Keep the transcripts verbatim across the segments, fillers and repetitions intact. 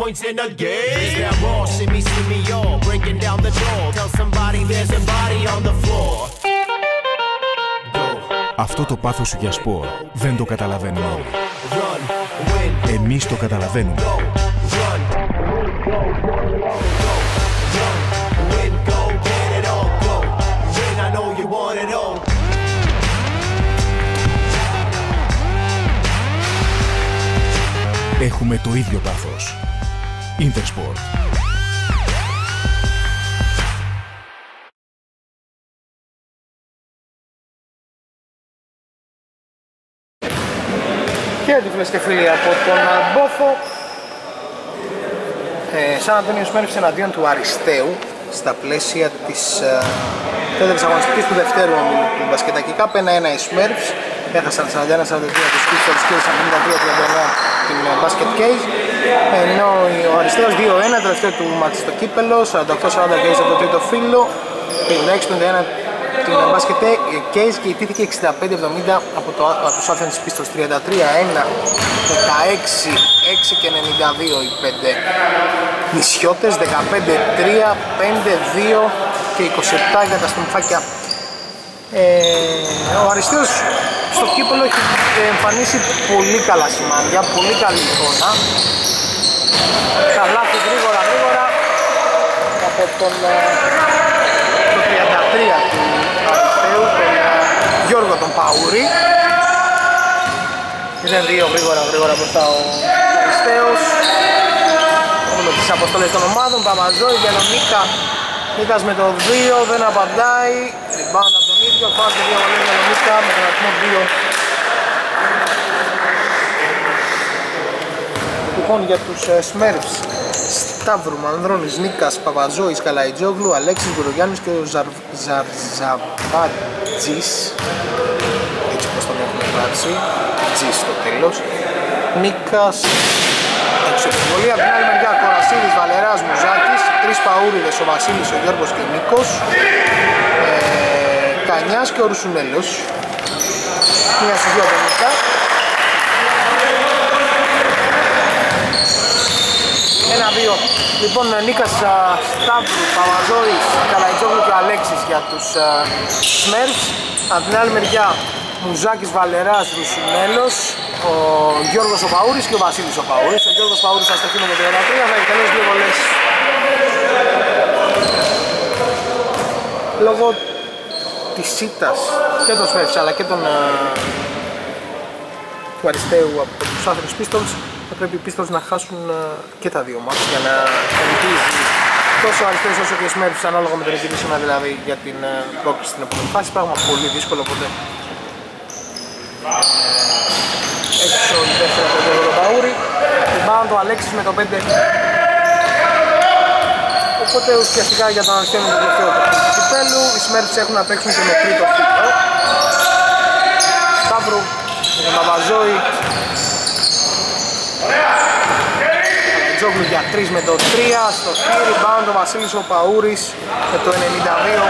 points in a game. It's that raw, shimmy, shimmy, y'all, breaking down the door. Tell somebody there's a body on the floor. Αυτό το πάθος σου για σπορ δεν το καταλαβαίνουμε όλοι. Εμείς το καταλαβαίνουμε. Έχουμε το ίδιο πάθος. Intersport. Χαίρετε φίλες και φίλοι από τον Μπόφο. ε, Σαν Αντώνιος Μέρφης εναντίον του Αριστείου στα πλαίσια της τέταρτης ε, αγωνιστικής του δευτέρου ομίλου του μπασκετακή ΚΑΠ. ένα ένα οι Σμέρφς έχασαν σαράντα ένα σαράντα δύο τους Κίτσορς και πενήντα τρία τριάντα εννέα την Basket Case, ενώ ο Αριστέος δύο ένα τελευταίο του μάτς στο κύπελο, σαράντα οκτώ σαράντα δύο από το τρίτο φύλλο, πενήντα έξι πενήντα ένα την Basket Case και ιτήθηκε εξήντα πέντε εβδομήντα από το, τους Athens Pistons, τριάντα τρία ένα δεκαέξι, έξι και ενενήντα δύο οι πέντε νησιώτες, δεκαπέντε τρία, πέντε δύο και είκοσι επτά για τα στομφάκια. Ε, ο Αριστείος στο κύπελο έχει εμφανίσει πολύ καλά σημάδια, πολύ καλή εικόνα. Καλάθι γρήγορα γρήγορα από τον το τριάντα τρία του Αριστείου, τον Γιώργο τον Παούρη. Είναι δύο γρήγορα γρήγορα μπροστά ο Αριστείος. Έχουμε τις αποστολές των ομάδων, Παμαζόη για τον Νίκα. Νίκας με το δύο δεν απαντάει, rebound από τον ίδιο, φάουλ του δύο βολές για τον Νίκα με τον αριθμό δύο. Λοιπόν, για τους uh, Σμέρφς, Σταύρου, Μανδρώνης, Νίκας, Παπαζόης, Καλαϊτζόγλου, Αλέξης, Γκουρογιάννης και ο Ζαρζαβάτζης, έτσι όπως τον έχουμε γράψει, Τζις στο τέλος, Νίκας, εξωτερική, από την άλλη μεριά Κορασίδης, Βαλεράς, Μουζάκης, τρεις Παούριδες, ο Βασίλης, ο Γιώργος και ο Νίκος, ε, Κανιάς και ο Ρουσουνέλος, μία στις δύο πενήντα. ένα δύο, λοιπόν, Νίκας, Σταύρου, Παπαζόης, Καλαϊτζόγλου και Αλέξης για τους Σμέρφς, από την άλλη μεριά Μουζάκης, Βαλεράς, Ρουσουνέλος, ο Γιώργος ο Παούρης και ο Βασίλης ο Παούρης. Ο Γιώργος Παούρης αστοχή με το τριάντα τρία, θα έχει τελειώσει δύο βολές. Λόγω της ήττας και των Σμέρφς αλλά και των, α, του Αριστείου από τους Athens Pistons, θα πρέπει οι Pistons να χάσουν α, και τα δύο μάτς για να κερδίζει τόσο ο Αριστείος όσο και οι Σμέρφς, ανάλογα με την διεκδίκηση δηλαδή για την πρόκληση στην επόμενη φάση. Πράγμα πολύ δύσκολο, οπότε έξω η δεύτερα από τον Γιώργο Παούρη, rebound ο Αλέξης με το πέντε. Οπότε ουσιαστικά για τον Αριστείο με το τελευταίο του κυπέλου, οι Σμέρφς έχουν να παίξουν και με τρίτο φύλλο. Σταύρου, Παπαζόη, Τζόγλου για τρία με το τρία, στο τρία rebound ο Βασίλης ο Παούρης με το ενενήντα δύο.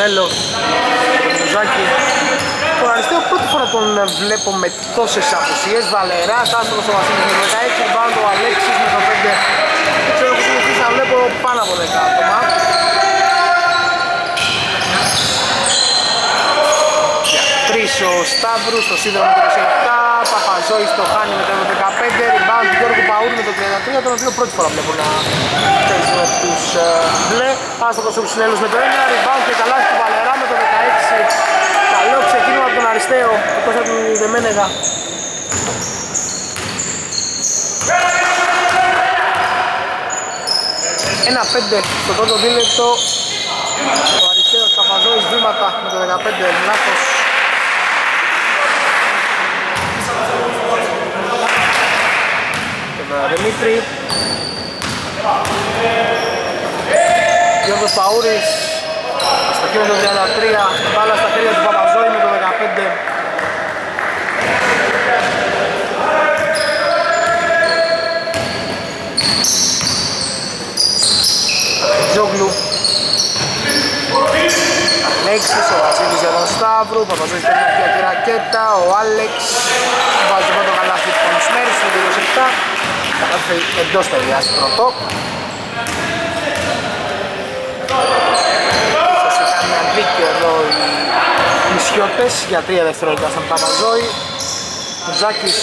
Νέλο, τον Μουζάκη, τον Αριστείο πρώτη φορά τον βλέπω με τόσες απουσίες. Βαλεράς, άστοχος ο Βασίλης με δεκαέξι, rebound ο Αλέξης με το πέντε. Δεν ξέρω πως συνεχίζει να βλέπω πάνω από δέκα άτομα. Για τρία ο Σταύρου, στο σύνδρομο με το είκοσι επτά, Παπαζόης το χάνει με το δεκαπέντε, rebound του Γιώργου Παούρου με το τριάντα τρία, τον οποίο πρώτη φορά βλέπω να παίζει με τους μπλε. Άστοχος ο Ρουσινέλος με το ένα, rebound και καλά του Βαλερά με το δεκαέξι. Καλό ξεκίνημα από τον Αριστείο, εκτός από τον Δεμένεγα. ένα πέντε στο πρώτο δίλεπτο, ο Αριστείος Παπαζόης βήματα με το δεκαπέντε, λάθος. Δημήτρη Γιώργος Παούρης αστοχή με το τριάντα τρία, μπάλα στα χέρια του Παπαζόη με το δεκαπέντε. Τζόγλου Αλέξης, ο Βασίλης για τον Σταύρου, Παπαζόγης παίρνει αυτή τη ρακέτα, ο Άλεξ βάζει το πρώτο καλάθι του Πονισμένου στην είκοσι επτά, κατάφερε εντός παιδιάς πρωτό. Ίσως είχαν δίκαιο εδώ οι νησιώτες για τρία δευτερόλεπτα στον Παπαζόγη. Ο Ζάκης,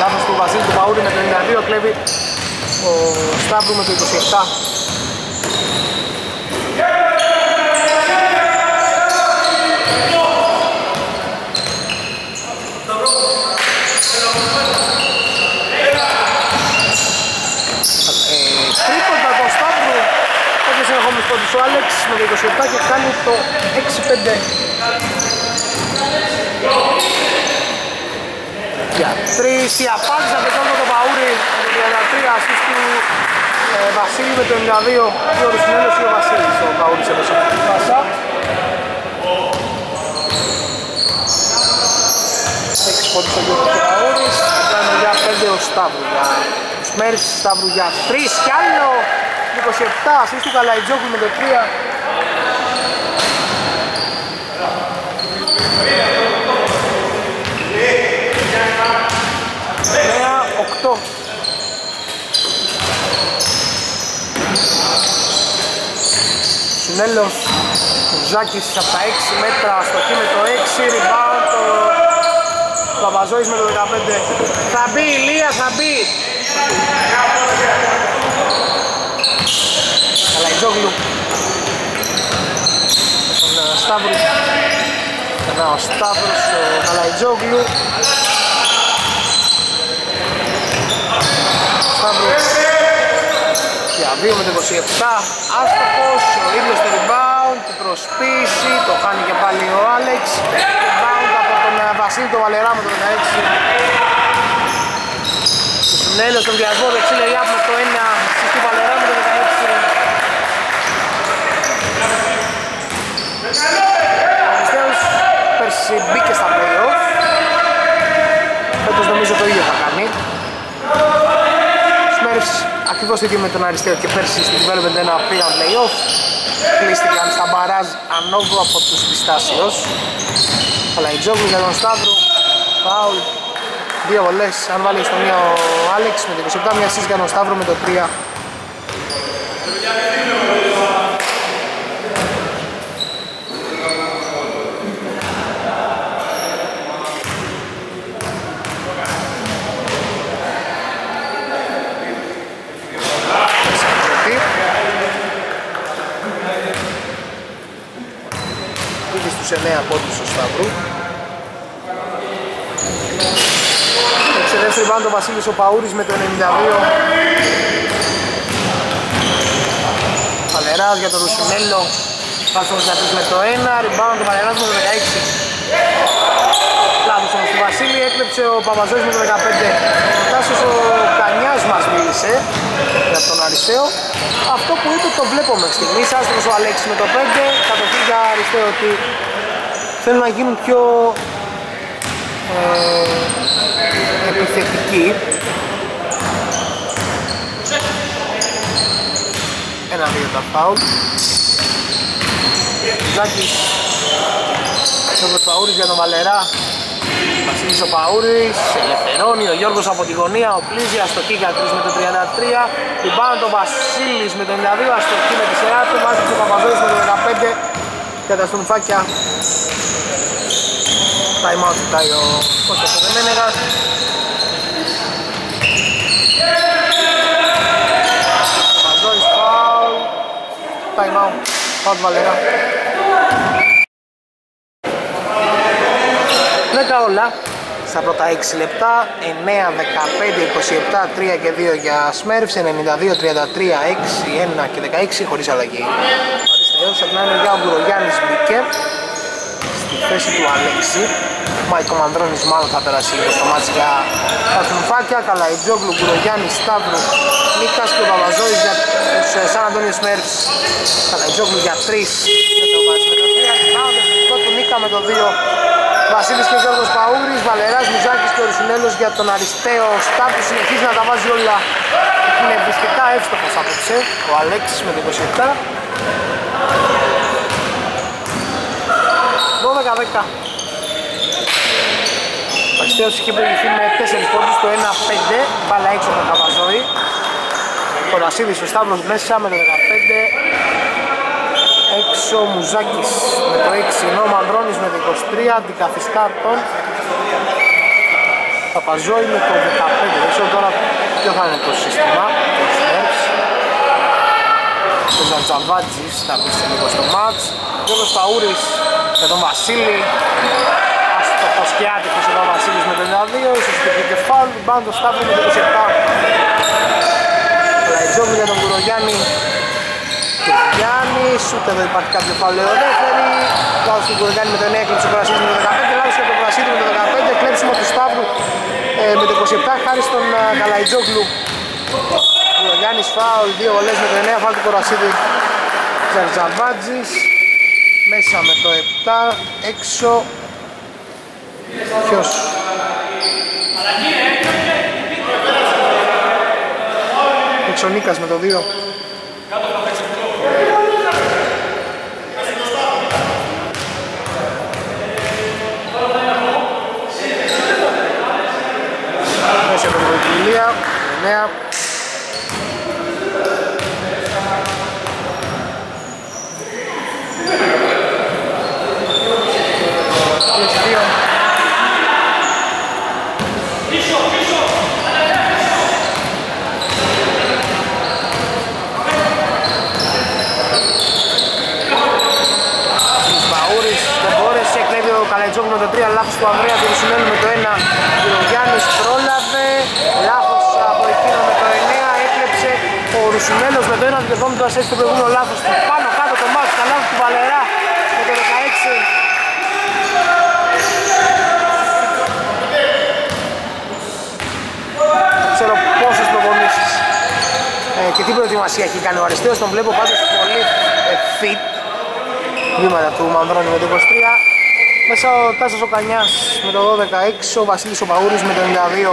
λάθος του Βασίλη του Παούρη με το ενενήντα δύο, κλέβει ο Σταύρου με το είκοσι επτά. Ο Άλεξ με το είκοσι επτά και κάνει το έξι πέντε για τρεις, η απάντηση από τον Παούρη με το τριάντα τρία, ασύς του ε, Βασίλη με το ενενήντα δύο, η ορισμένωση ο Βασίλης, ο Παούρης έπεσε από την πάσα έξι πόντους ο Γιώργος και ο Παούρης, κάνει για πέντε ο Σταύρου για τους μέρες, Σταύρου για τρεις κι άλλο είκοσι επτά, ασύς του Καλαϊτζόγλου με το τρία. εννιά οκτώ. Συνέλος Ζάκης από τα έξι μέτρα, αστοχή με το έξι, rebound το Παπαζόης με το δεκαπέντε. Θα μπει η Λία, θα μπει! Καλαϊτζόγλου τον Σταύρου, περνά ο Σταύρος, ο Καλαϊτζόγλου Σταύρος για δύο με το είκοσι επτά, άστοχος, ο ίδιος το rebound, την προσποίηση, το χάνει και πάλι ο Άλεξ, rebound από τον Βασίλη τον Βαλερά με το δεκαέξι, στο συνέλος τον διασμό δεξί λεριά με το ένα του Βαλερά με το δεκαέξι. Πέρσι μπήκε στα play-off, φέτος νομίζω το ίδιο θα κάνει. Ο Σμέρης ακριβώς ίδιο με τον Αριστείο και πέρσι στην development ένα πήγαν play-off. Κλείστηκαν στα μπαράζ ανόβου από τους Πιστάσιος. Καλαϊτζόγλου για τον Σταύρου, φάουλ, δύο βολές, αν βάλει στο μία ο Άλεξ με την είκοσι επτά, μία σύσ για τον Σταύρου με το τρία. Σε νέα πόντους ο Σταύρου. Σε δεύτερη μπάντα ο Βασίλης ο Παούρης με το ενενήντα δύο. Βαλεράς για τον Ρουσινέλο, Πάστος να πεις με το ένα, rebound του Βαλεράς με το δεκαέξι. Λάθος όμως του Βασίλη, έκλεψε ο Παπαζόης με το δεκαπέντε. Ο Τάσος ο Κανιάς μας μίλησε για τον Αρισταίο. Αυτό που είπε το βλέπω μέχρι στιγμής, άστρος ο Αλέξης με το πέντε, κατοχή για Αρισταίο ότι θέλουν να γίνουν πιο ε, επιθετικοί. Ένα-δύο τα φάουλ. Ζάκης, ο Παούρης για τον Βαλερά, Βασίλης ο Παούρης, ελευθερώνει ο Γιώργος από τη γωνία, ο Πλίζη, αστοχή για τρεις με το τριάντα τρία, την πάνω το Βασίλης με το ενενήντα δύο, αστοχή με τη σειρά του, Μάζης ο Παπαζόης με το δεκαπέντε και τα στουμφάκια. Time out κοιτάει ο Κώστας ο Δεμένεγας. Παπαζόης foul, time out, foul του Βαλερά. δέκα όλα στα πρώτα έξι λεπτά, εννιά, δεκαπέντε, είκοσι επτά, τρία και δύο για Σμέρφς, ενενήντα δύο, τριάντα τρία, έξι, ένα και δεκαέξι χωρίς αλλαγή. Ο Αριστεός θα είναι για ο Μπουρογιάννης μπήκε στη θέση του Αλέξη. Μάικο Μανδρώνης μάλλον θα περάσει στο μάτς για τα Στουμφάκια, Καλαϊτζόγλου, Μπουρογιάννης, Σταύρου, Νίκας και ο Παπαζόης για τους Σαν Αντώνιο Σμέρφς. Καλαϊτζόγλου για τρία, με το βασιλικό του Νίκα με το δύο. Βασίλης και Γιώργος Παούρης, Βαλεράς, Μουζάκης και ο Ρουσινέλος για τον Αρισταίο. Σταύρου συνεχίζει να τα βάζει όλα. Είναι βρισκετά εύστοχος απόψε ο Αλέξης με το είκοσι επτά. δεκαεπτά. Ο Παξιτέος είχε προηγηθεί με τέσσερις πόντους στο ένα πέντε, μπάλα έξω από τον Καβαζόρη. Ο Βασίδης, ο Σταύρος μέσα με το δεκαπέντε, έξω ο Μουζάκης με το έξι, ενώ ο Μανδρώνης με το είκοσι τρία, αντικαθιστά τον Παπαζόρη με το δεκαπέντε. Δεν ξέρω τώρα ποιο θα είναι το σύστημα, το Σνέρς. Ο Ζαντζαβάτζης θα μπει σε λίγο στο μάτς. Ο Γιώργος Παούρης με τον Βασίλη. Αστοχοσκιάτικος εδώ ο Βασίλης με το ενενήντα δύο, ίσως και κεφάλι, μπάντο Σταύρου με το είκοσι επτά. Λαϊτζόβι για τον Κουρογιάννη. Κουρογιάννης, ούτε εδώ υπάρχει κάποιο φάουλ ελεύθερη. Λάθος του Κουρογιάννη με το εννέα, κλέψει ο Πρασίδης με το δεκαπέντε, λάθος και τον Πρασίδη με το δεκαπέντε, κλέψιμο του Σταύρου ε, με το είκοσι επτά, χάρη στον Καλαϊτζόγλου. Γιάννης φάουλ, δύο βολές με το εννέα, φάουλ του Κορασίδη Τζαρτζαβάτζης. Μέσα με το επτά, έξω ποιος? Έξω ο Νίκας με το δύο. Μέσα από την Βουλία, εννέα. Με το τρία, λάθος του Ανδρέα Τουρσουλέλου με το ένα, ο Γιάννης πρόλαβε, λάθος από εκείνο με το εννέα, έκλεψε ο Ρουσουλέλος με το ένα, τηλεφώνει το ασέστη, το προηγούμενο λάθος του, πάνω κάτω το μάτς, τα λάθος του Βαλερά με το δεκαέξι. Δεν ξέρω πόσες προπονήσεις ε, και τι προετοιμασία έχει κάνει ο Αριστέος, τον βλέπω πάντως πολύ ε, fit, βήματα του Μανδρώνη με το είκοσι τρία. Μέσα ο Τάσος ο Κανιάς με το δώδεκα έξι, ο Βασίλης ο Παούρης με το ενενήντα δύο.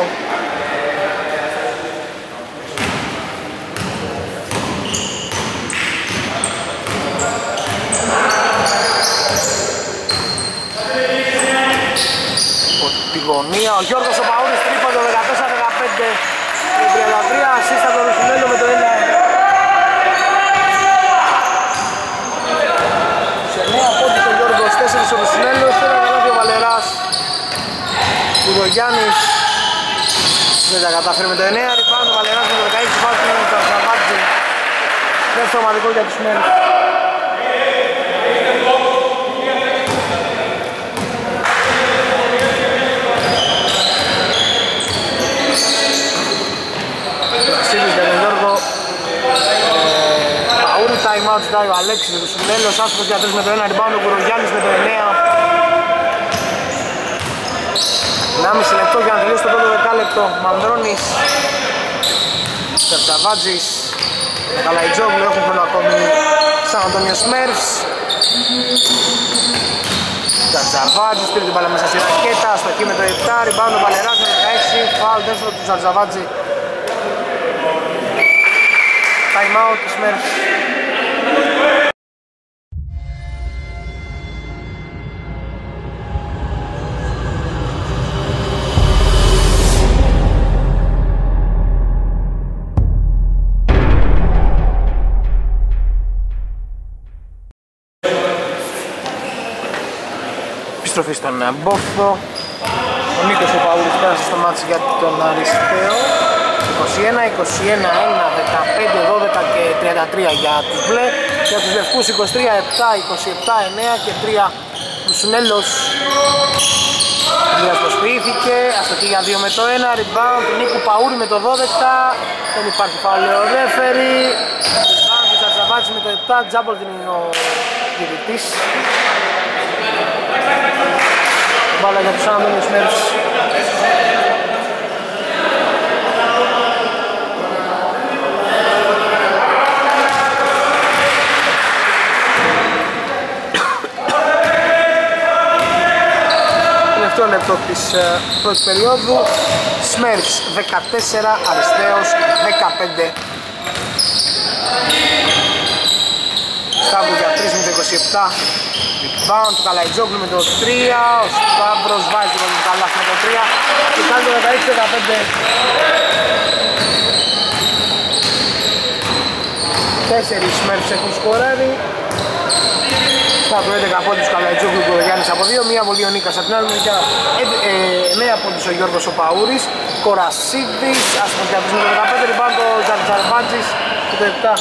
Στη γωνία ο Γιώργος ο Παούρης τρίπον το δεκατέσσερα δεκαπέντε, το τριάντα τρία, ασίστα από τον Ρουσουλέλο με το ένα. Ο Ρουσουλέλος, τώρα καλάθι ο Βαλεράς. Κουρογιάννης δεν τα καταφέρει με το εννέα, ριμπάουντ ο Βαλεράς με το δεκαέξι, φάουλ του Τζαρτζαβάτζη. Δεύτερο ομαδικό για τους Μέρους. Βασίλης για τον Γιώργο Παούρη, time out ζητάει ο Αλέξης με το Ρουσουλέλος, άσχος για τρεις με το ένα, ριμπάουντ ο Κουρογιάννης με το εννέα. ενάμιση λεπτό για να τελειώσει το πρώτο δεκάλεπτο. Μανδρώνης, Τζαρτζαβάτζης, Καλαϊτζόγλου, έχουν χρόνο ακόμη. Σαν Αντώνιος Μέρφς, Τζαρτζαβάτζης πήρε την μπάλα μέσα στη ρακέτα, αστοχή με το επτά, ριμπάουντ ο Βαλεράς με δεκαέξι, φάουλ τέσσερα του Τζαρτζαβάτζη. Time out της Μέρφς. Επιστροφή στον Μπόφθο, ο Νίκος ο Παούρης πέρασε στο μάτς για τον Αριστέο, είκοσι ένα είκοσι ένα, ένα δεκαπέντε δώδεκα και τριάντα τρία για τους μπλε, για τους λευκούς είκοσι τρία επτά, είκοσι επτά εννέα και τρία. Ρουσουλέλος διασποσποιήθηκε, αστοχή για δύο με το ένα, rebound του Νίκου Παούρη με το δώδεκα, δεν υπάρχει παλαιορέφερη, rebound του Τζαρτζαβάτζη με το επτά, τζάμπολ την είναι ο διαιτητής. Μπάλα για τους Ανατολικούς Μέρους. Τελευταίο λεπτό της πρώτης περίοδου. Σμέρφς δεκατέσσερα, Αριστέος δεκαπέντε. Σταύρου για τρία με το είκοσι επτά. Rebound, Καλαϊτζόγλου με το τρία. Ο Σταύρος βάζει το καλά με το τρία. Και κάνει το δεκαέξι δεκαπέντε. Τέσσερις μέρες έχουν σκοράρει. Σταύρου έντεκα πόντους, Καλαϊτζόγλου και ο Γιάννης από δύο. Μία βολή ο Νίκας από την άλλη. εννέα πόντους ο Γιώργος ο Παούρης. Κορασίδης, Ασπροκιατής με το δεκαπέντε. Rebound, ο Τζαρτζαρβάντζης με το επτά.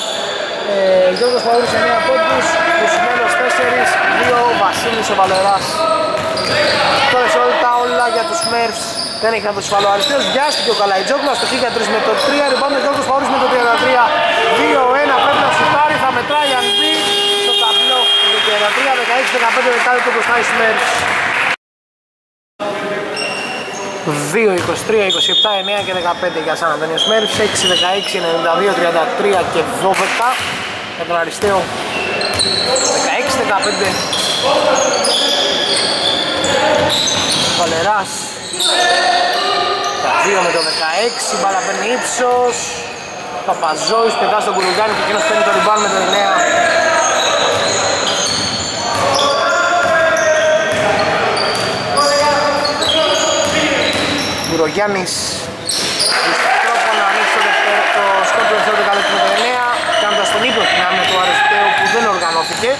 Ε, Γιώργος Παούρης εννέα πόντους, Κουσμένος τέσσερα, δύο, Βασίλης ο Βαλεράς. Τώρα σε όλα τα όλα για τους Μερφς, δεν έχει να τους φαλώ. Αριστείος βιάστηκε ο Καλαϊτζόγλου, αστοχή για τρία με το τρία, ριμπάουντ ο Γιώργος Παούρης με το τριάντα τρία, δύο ένα, πρέπει να σουτάρει, θα μετράει αν μπει στο ταμπλό με το τριάντα τρία, δεκαέξι δεκαπέντε δεκάλεπτο μπροστά εις Μερφς. δύο είκοσι τρία είκοσι επτά εννέα και δεκαπέντε για Σαν Αντώνιος Μερφς, έξι δεκαέξι ενενήντα δύο τριάντα τρία και δώδεκα για τον Αριστείο, δεκαέξι δεκαπέντε Βαλεράς δύο με το δεκαέξι, μπάλα παίρνει ύψος Παπαζόης, πετά στον Κουρουγκάνη και εκείνος παίρνει το ριμπάν με το εννέα. Ο Γιάννης στον τρόπο να ανοίξει το σκορ του δεύτερου δεκαλέπτου με το εννέα, κάνοντας τον ύπνο την άμυνα του Αριστείου που δεν οργανώθηκε.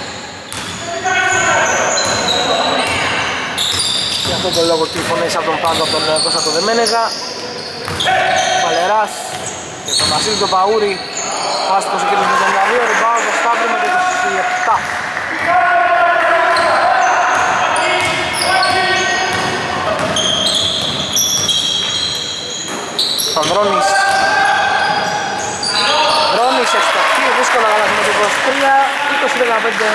Για αυτόν τον λόγο και οι φωνές από τον Πάζο, από τον Κώστα τον Δεμένεγα, ο Παλεράς και τον Βασίλη τον Παούρη, ο Άστοχος ο κ. Μητανιαβίου, ο Ριμπάου, ο Σταύρου με το είκοσι επτά. Ανδρώνης Ανδρώνης εξτοχή, δύσκολα καλά με το είκοσι τρία είκοσι δεκαπέντε.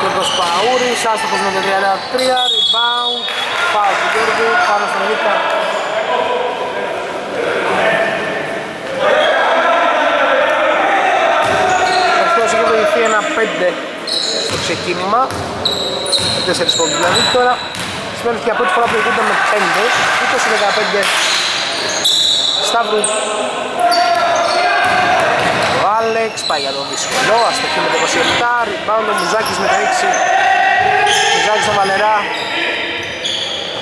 Γιώργος Παούρης, άστοχος με το τριάντα τρία, rebound, πάω του Γιώργου, πάνω στον Λίκα. Αυτός έχει βοηθεί ένα πέντε στο ξεκίνημα, τέσσερις πόντους δηλαδή τώρα. Και από τη φορά που ηγούνται με πέντε, είκοσι δεκαπέντε. Σταύρου ο Άλεξ πάει για τον δύσκολο, αστοχή με το είκοσι επτά, rebound ο Μουζάκης με το έξι, Μουζάκης τον Βαλερά,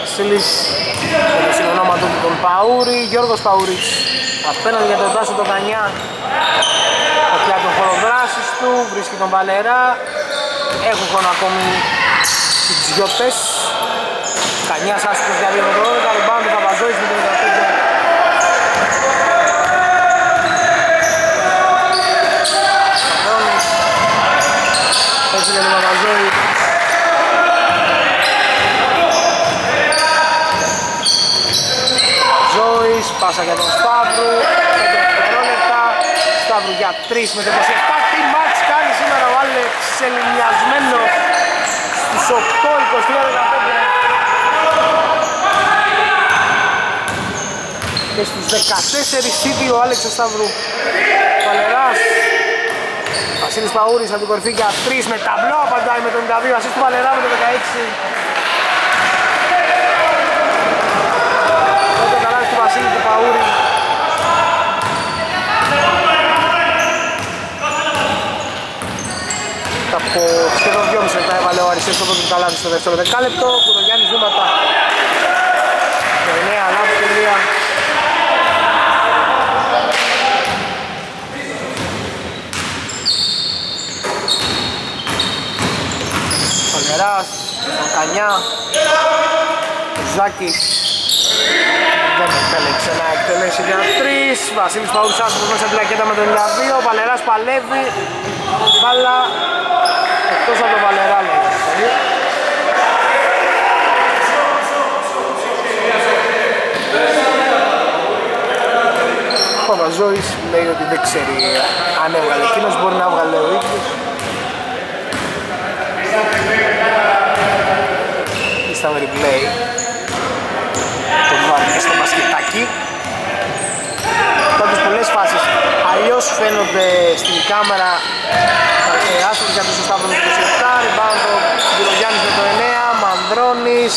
Βασίλης με το συνονόμα του τον Παούρη, Γιώργος Παούρης απέναντι για τον Τάσο τον Κανιά, πια τον χωροδράσης του, βρίσκει τον Βαλερά, έχουν χρόνο ακόμη οι Τζιώτες. Κανιάς άσχητος για δύο με το δώδεκα, rebound ο Παπαζόης με το δεκαπέντε. Ανδρώνης, έτσι για τον Παπαζόη. Ζωής, πάσα για τον Σταύρου, πέντε δευτερόλεπτα, Σταύρου για τρία με το είκοσι επτά. Τι μάτς κάνει σήμερα ο Άλεξ, ελιμιασμένος στους οκτώ είκοσι τρία δεκαπέντε. Και στους δεκατέσσερις ήδη ο Άλεξ Σταύρου. Βαλεράς, Βασίλης Παούρης από την κορυφή για τρία με ταμπλό, απαντάει με το ενενήντα δύο, ασίστ του Βαλερά με το δεκαέξι. Τότε καλά του Βασίλη του Παούρη. Από σχεδόν δυόμισι λεπτά έβαλε ο Αριστείας το πρώτο καλάθι στο δεύτερο δεκάλεπτο. Κουρογιάννης βήματα. Και νέα λάθος και μία. Βαλεράς, τον Κανιά, ο Ζάκης δεν επέλεξε να εκτελέσει για τρεις. Βασίλης Παούρης άσχος μέσα την πλακέτα με το ενενήντα δύο, ο Βαλεράς παλεύει, μπάλα εκτός από τον Βαλερά λέει. Ο Παπαζόης λέει ότι δεν ξέρει αν έβγαλε εκείνος, μπορεί να έβγαλε ο ίδιος. Ήταν replay το βάρδι στο μπασκετάκι. Πάντως πολλές φάσεις αλλιώς φαίνονται στην κάμερα. Άστοχη για τους Σταύρου με το είκοσι επτά, rebound ο Κουρογιάννης με το εννέα, Μανδρώνης,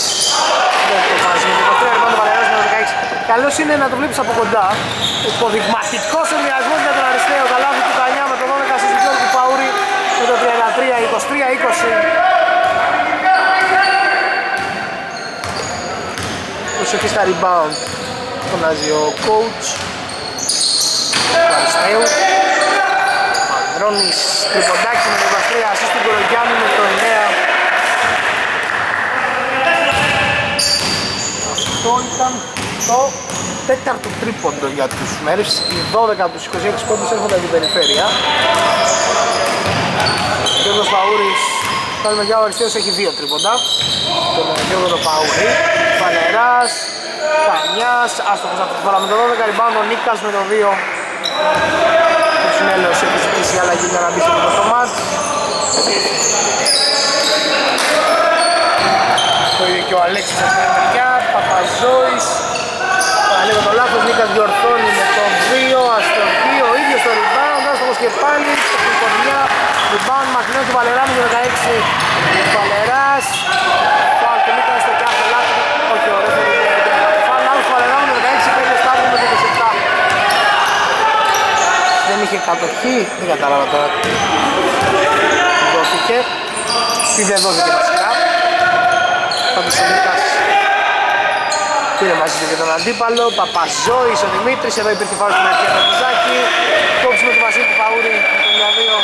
το είκοσι τρία, rebound ο Βαλεράς με το δεκαέξι. Καλώς είναι να το βλέπεις από κοντά. Υποδειγματικός εμμοιασμός για τον Αριστέο. Τα λάθη του Τανιά με τον δώδεκα στον Γιώργο του Παούρη με το τριάντα τρία είκοσι τρία είκοσι. Προσοχή στα rebound. Φωνάζει ο coach του Αριστέου. Ρώνης τριποντάκι με το είκοσι τρία, ασίστ του Κορογιάννου με το εννέα. Αυτό ήταν το τέταρτο τρίποντο για τους Mavs. Οι δώδεκα από τους είκοσι έξι πόντους έρχονται από την περιφέρεια. Ο Γιώργος Παούρης, πάλι με Γιάννη ο Αριστέος, έχει δύο τρίποντα. Τον Γιώργο το Παούρη, Βαλεράς, Κανιάς, άστοχος αυτή τη φορά με το δώδεκα, rebound ο Νίκας με το δύο. Το συνέλεος έχει ζητήσει η αλλαγή για να μπει στο μάτς. Το ίδιο και ο Αλέξης από την μεριά, Παπαζόης. Λίγο το λάθος, Νίκας διορθώνει με τον δύο, αστροφή, ο ίδιος το rebound, άστοχος και πάλι, στο χρυκονιά, rebound, μακρινός του Βαλερά με το δεκαέξι, Βαλεράς, φάουλ του Νίκας στο κάθε λάθος, όχι ωραίο, φάουλ λάθος του Βαλερά με το δεκαέξι, πέντε στάδιο με το είκοσι επτά. Δεν είχε κατοχή, δεν κατάλαβα τώρα τι δόθηκε, τι δεν δόθηκε βασικά. Πάντως ο Νίκας πήρε μαζί του και τον αντίπαλο. Παπαζόης ο Δημήτρης, εδώ υπήρχε φάουλ στην αρχή από τον Ζάκη. Κόψη με τον Βασίλη του Παούρη με τον Ιαβίο.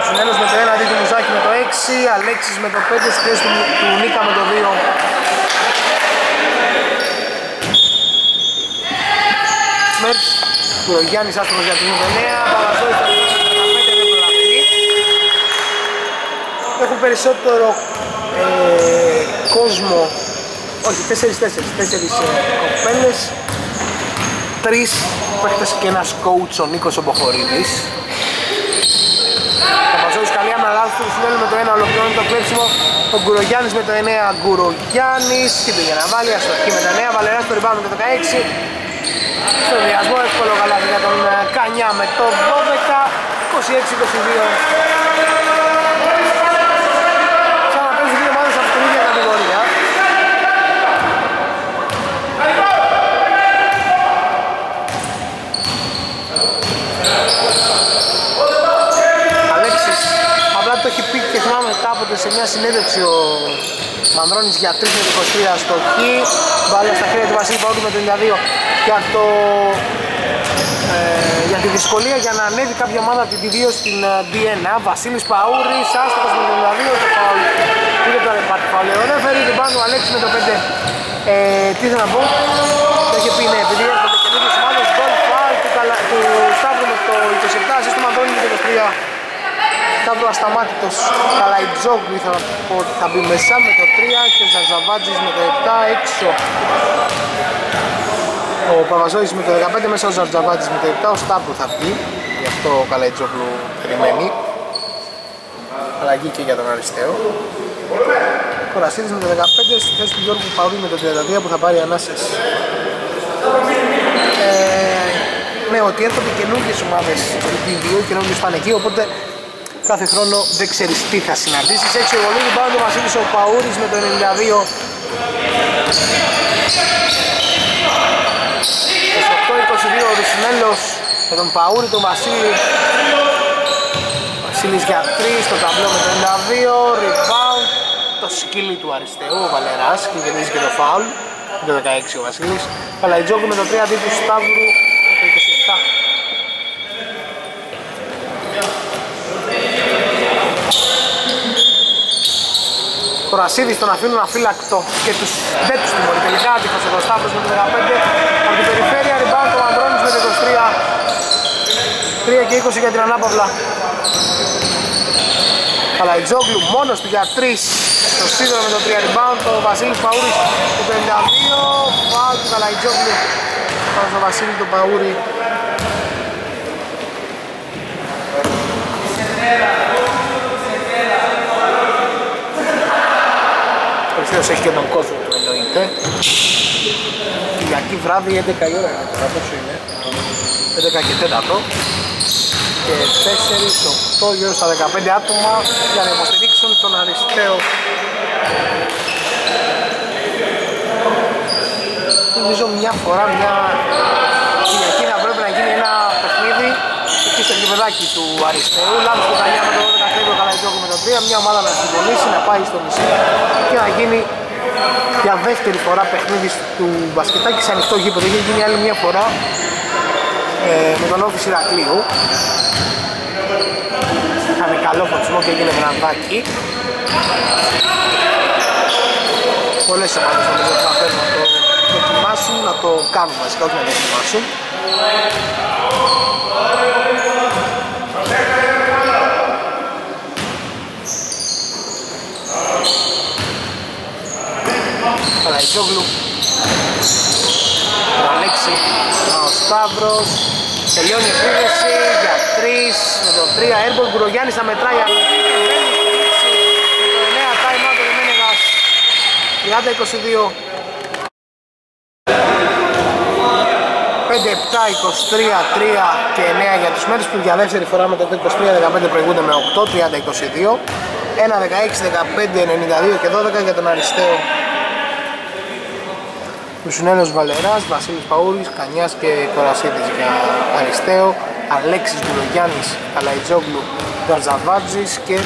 Ο Συνέλος με το ένα, αντί του Μουζάκη με το έξι, Αλέξης με το πέντε, σκρέση του, του Νίκα με το δύο. Μέρτς, Κουρογιάννης άστρος για την εννέα, Παπαζόης το δεκαπέντε, δεν προλαβαίνει. Έχουν περισσότερο Ε, κόσμο, όχι, τέσσερις, τέσσερις, τέσσερις ε, κοπέλες, τρεις παίχτες και ένας coach, ο Νίκος ο Μποχωρίδης. Παπαζόης καλή αναλάθος του Συνέλου με το ένα, ολοκληρώνει το κλέψιμο, ο Γκουρογιάννης με το εννέα, Γκουρογιάννης, τι πήγε να βάλει, αστοχή με το εννέα, Βαλεράς το rebound με το δεκαέξι, στο διασμό εύκολο καλάθι για τον Κανιά με το δώδεκα, είκοσι έξι είκοσι δύο. Σε μια συνέντευξη ο Μανδρώνης για τρία είκοσι τρία στο χι, μπάλα στα χέρια του Βασίλη Παούρη με το εννέα δύο για, το, ε, για τη δυσκολία για να ανέβει κάποια ομάδα από την ντι δύο στην ντι ένα. Βασίλης Παούρης, άστοχος με το εννέα δύο, το φάουλ, πήγε το ρεπάρτι φάουλ, ο ρέφερι, την πάνω ο Αλέξης με το πέντε. Ε, τι θέλω να πω, το είχε πει, ναι, επειδή έρχονται και λίγες ομάδες, γκολ φάουλ του, του Σταύρου με το είκοσι επτά, σύστημα Μανδρώνη με το είκοσι τρία. Σταύρο ασταμάτητος, Καλαϊτζόγλου ήθελα να πω ότι θα μπει μέσα με το τρία και ο Ζαρζαβάτζης με το επτά, έξω ο Παπαζόης με το δεκαπέντε, μέσα ο Ζαρζαβάτζης με το επτά, ο Σταύρου θα βγει, γι' αυτό ο Καλαϊτζόγλου περιμένει. Αλλαγή και για τον Αριστέο. Ο Κορασίδης με το δεκαπέντε, στη θέση του Γιώργου Παούρη με το τριάντα δύο που θα πάρει ανάσες. Ε, ναι, ότι έρχονται καινούργιες ομάδες του βι δύο, καινούργιες πάνε εκεί, οπότε κάθε χρόνο δεν ξέρεις τι θα συναντήσεις. έξι εγωλίδι πάνω του Βασίλης ο Παούρης με το ενενήντα δύο. είκοσι οκτώ είκοσι δύο ο Ρουσινέλος με τον Παούρη, τον Βασίλη. Βασίλης για τρία, το ταμπλό με το ενενήντα δύο, rebound. Το σκύλι του Αριστεού, ο Βαλεράς, κλειδενίζει και το φάουλ. Το δεκαέξι ο Βασίλης. Καλαϊτζόγλου με το τρία, αντί του Σταύρου με το είκοσι επτά. Ο Κορασίδης τον αφήνουν αφύλακτο και τους, δεν τους τιμωρεί τελικά, αντίχασε ο Σταύρος με το δεκαπέντε, από την περιφέρεια rebound ο Μανδρώνης με το είκοσι τρία, τρία και είκοσι για την ανάπαυλα. Καλαϊτζόγλου μόνος του για τρία, το Σίδωρο με το τρία rebound, ο Βασίλης Παούρης με το πενήντα δύο, φάουλ του Καλαϊτζόγλου πάνω στο Βασίλη τον Παούρη. Αριστέος έχει και τον κόσμο του, εννοείται. Κυριακή βράδυ έντεκα η ώρα, κατά πόσο είναι, έντεκα και τέταρτο και τέσσερα οκτώ γύρω στα δεκαπέντε άτομα για να υποστηρίξουν τον Αριστέο. νομίζω μια φορά μια Κυριακή θα πρέπει να γίνει ένα παιχνίδι εκεί στο γηπεδάκι του αριστερού. Λάβει στο Ιταλία με το δώδεκα, Κρέγκο Καλαγιώκου με το τρία. Μια ομάδα να συντονίσει, να πάει στο μισό και να γίνει για δεύτερη φορά παιχνίδι του μπασκετάκι σε ανοιχτό γήπεδο. Είχε γίνει άλλη μια φορά ε, με τον Όφη Ηρακλείου. Είχαμε καλό φωτισμό και έγινε βραδάκι. Πολλές ομάδες θα πρέπει να το δοκιμάσουν, να το κάνουν βασικά, όχι να το δοκιμάσουν. Καλαϊτζόγλου, ο Αλέξη, ο Σταύρος, τελειώνει η επίδεση για τρεις, με το τρία, Έρμπορ Γκουρογιάννης θα μετράει αλληλή. τριάντα είκοσι δύο, πέντε επτά και εννιά για τους μέρους που για δεύτερη φορά μετά το είκοσι τρία δεκαπέντε προηγούνται με οκτώ τριάντα είκοσι δύο, ένα δεκαέξι δεκαπέντε ενενήντα δύο και δώδεκα για τον Αρισταίο. Μουσουνέλος Βαλεράς, Βασίλης Παούρης, Κανιάς και Κορασίδης για Αρισταίο, Αλέξης Γκουρογιάννης, Καλαϊτζόγλου, Δαρζαβάτζης και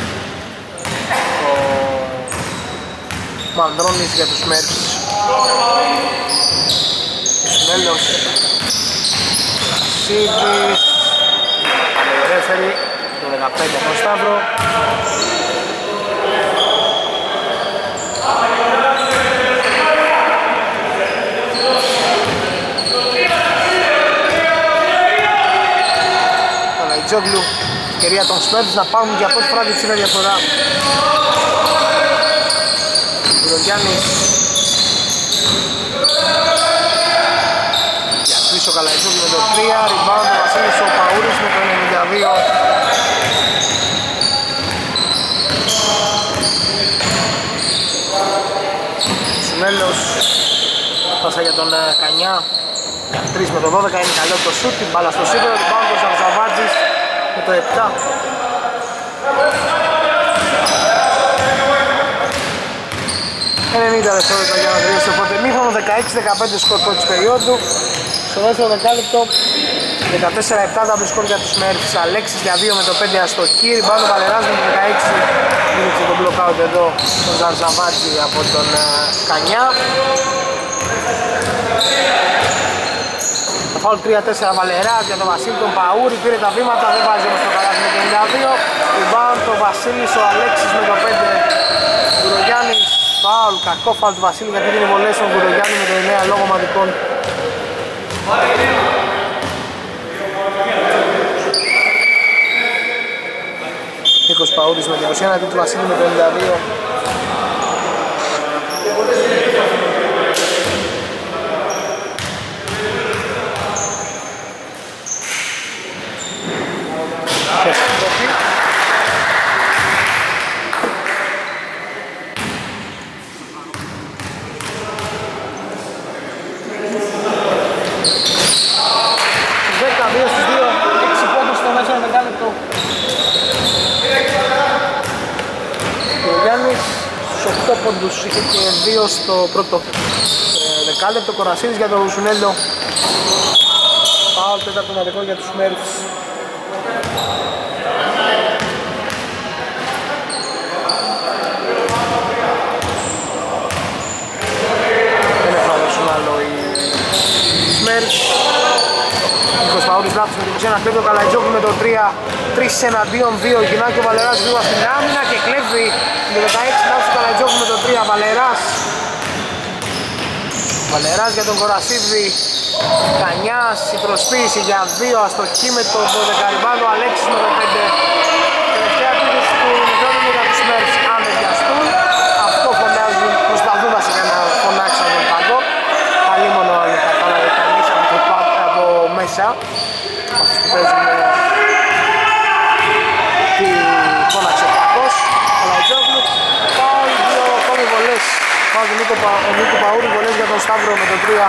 Μανδρώνης για τους Μέρους. Μουσουνέλος Σίδης, Παλαιορέφερη, το δεκαπέντε από Σταύρο. Καλαϊτζόγλου, ευκαιρία των Μέρους να πάρουν για πρώτη φορά τη ψήφια διαφορά. Γκουρογιάννης για πίσω Καλαϊτζόγλου με το τρία, rebound ο Βασίλης ο Παούρης με το ενενήντα δύο. Μουσουνέλος πάσα για τον Κανιά για τρία με το δώδεκα, είναι καλό το σουτ, την μπάλα στο σίδερο, rebound ο Ζαρζαβάτζης με το επτά. ενενήντα δευτερόλεπτα για να τελειώσει το πρώτο ημίχρονο, δεκαέξι δεκαπέντε σκορ πρώτης περίοδου. Στο δεύτερο δεκάλεπτο δεκατέσσερα επτά double σκορ για τους Μέρφυς. Αλέξης για δύο με το πέντε αστοχή, rebound ο Βαλεράς με το δεκαέξι, δίνει και τον blockout εδώ τον Ζαρζαβάτζη από τον Κανιά. Το foul τρία τέσσερα Βαλεράς για τον Βασίλη τον Παούρη, πήρε τα βήματα, δεν βάζει όμως το καλάθι με το ενενήντα δύο, rebound ο Βασίλης ο Αλέξης με το πέντε Γκουρογιάννης. Φάουλ, κακό φάουλ του Βασίλη γιατί δίνει βολές στον Γκουρογιάννη με το εννέα λόγω μαδικών. Νίκος Παούρης με είκοσι ένα αντί του Βασίλη με το ενενήντα δύο. Είχε και δύο στο πρώτο ε, δεκάλεπτο. Κορασίδης για τον Μουσουνέλο, πάω τέταρτο μαδικό για τους Μέρους. Δεν εφαρμόσουν άλλο οι Μέρους. Νίκος Παούρης Βλάφτης με το είκοσι ένα, κλέβει ο Καλαϊτζόγλου με το τρία, τρεις εναντίον δύο, γυρνάει και ο Βαλεράς δύο στην άμυνα και κλέβει με το δεκαέξι. Καλαϊτζόγλου με το τρία, Βαλεράς Βαλεράς για τον Κορασίδη, Κανιάς, η προσποίηση για δύο, αστοχή με το δώδεκα, ριμπάνο Αλέξης με το πέντε. Τελευταία επίδυση του Μητρόνου για τους Μέρους, αν δεν βιαστούν. Αυτό φωνάζουν, προσπαθούν βασικά να φωνάξουν τον παγκό. Καλή μόνο αν θα καταλάβει κανείς από μέσα, αυτούς που παίζουν τι φώναξε ο παγκός. Καλαϊτζόγλου βάζει ο Νίκο Παούρη βολές για τον Σταύρο με το τρία.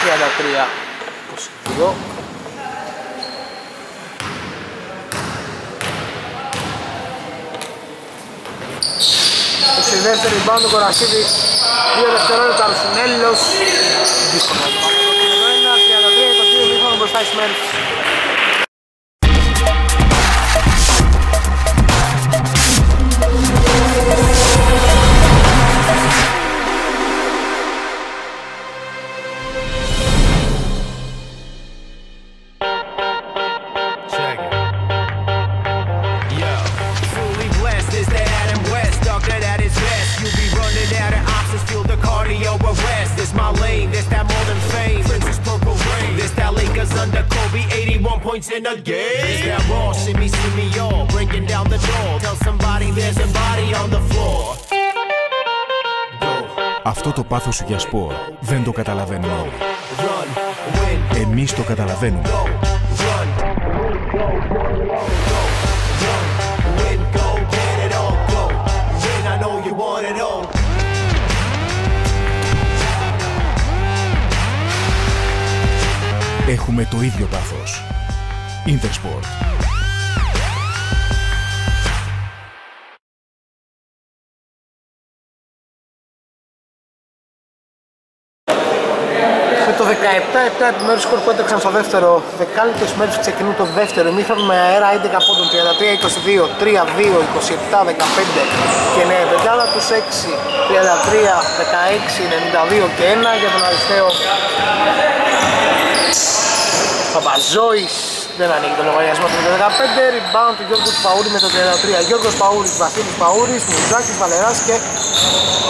τριάντα τρία είκοσι δύο. Στη δεύτερη μπάντα του Κορασίδη, δύο δευτερόλεπτα Αρσουνέλος. τριάντα τρία είκοσι δύο, μήχρονο μπροστά εις Μέμφις. Points in a game. Is that raw? Shimmy, shimmy, y'all. Breaking down the door. Tell somebody there's a body on the floor. Αυτό το πάθος για σπορ δεν το καταλαβαίνουμε όλοι. Εμείς το καταλαβαίνουμε. Έχουμε το ίδιο πάθος. Intersport. Με το δεκαεπτά επτά επιμέρους σκορ που έτρεξαν στο δεύτερο δεκάλεπτο, οι Μέμφις ξεκινούν το δεύτερο ημίχρονο με αέρα έντεκα πόντων, τριάντα τρία είκοσι δύο, τρία δύο είκοσι επτά δεκαπέντε και εννέα δεκάδα τους, έξι τριάντα τρία δεκαέξι ενενήντα δύο και ένα για τον Αριστέο Παπαζόης. Δεν ανοίγει το λογαριασμό του δύο χιλιάδες δεκαπέντε. Rebound του Γιώργου Παούρη με το τριάντα τρία. Γιώργος Παούρης, Βασίλης Παούρης, Μουζάκης, Βαλεράς και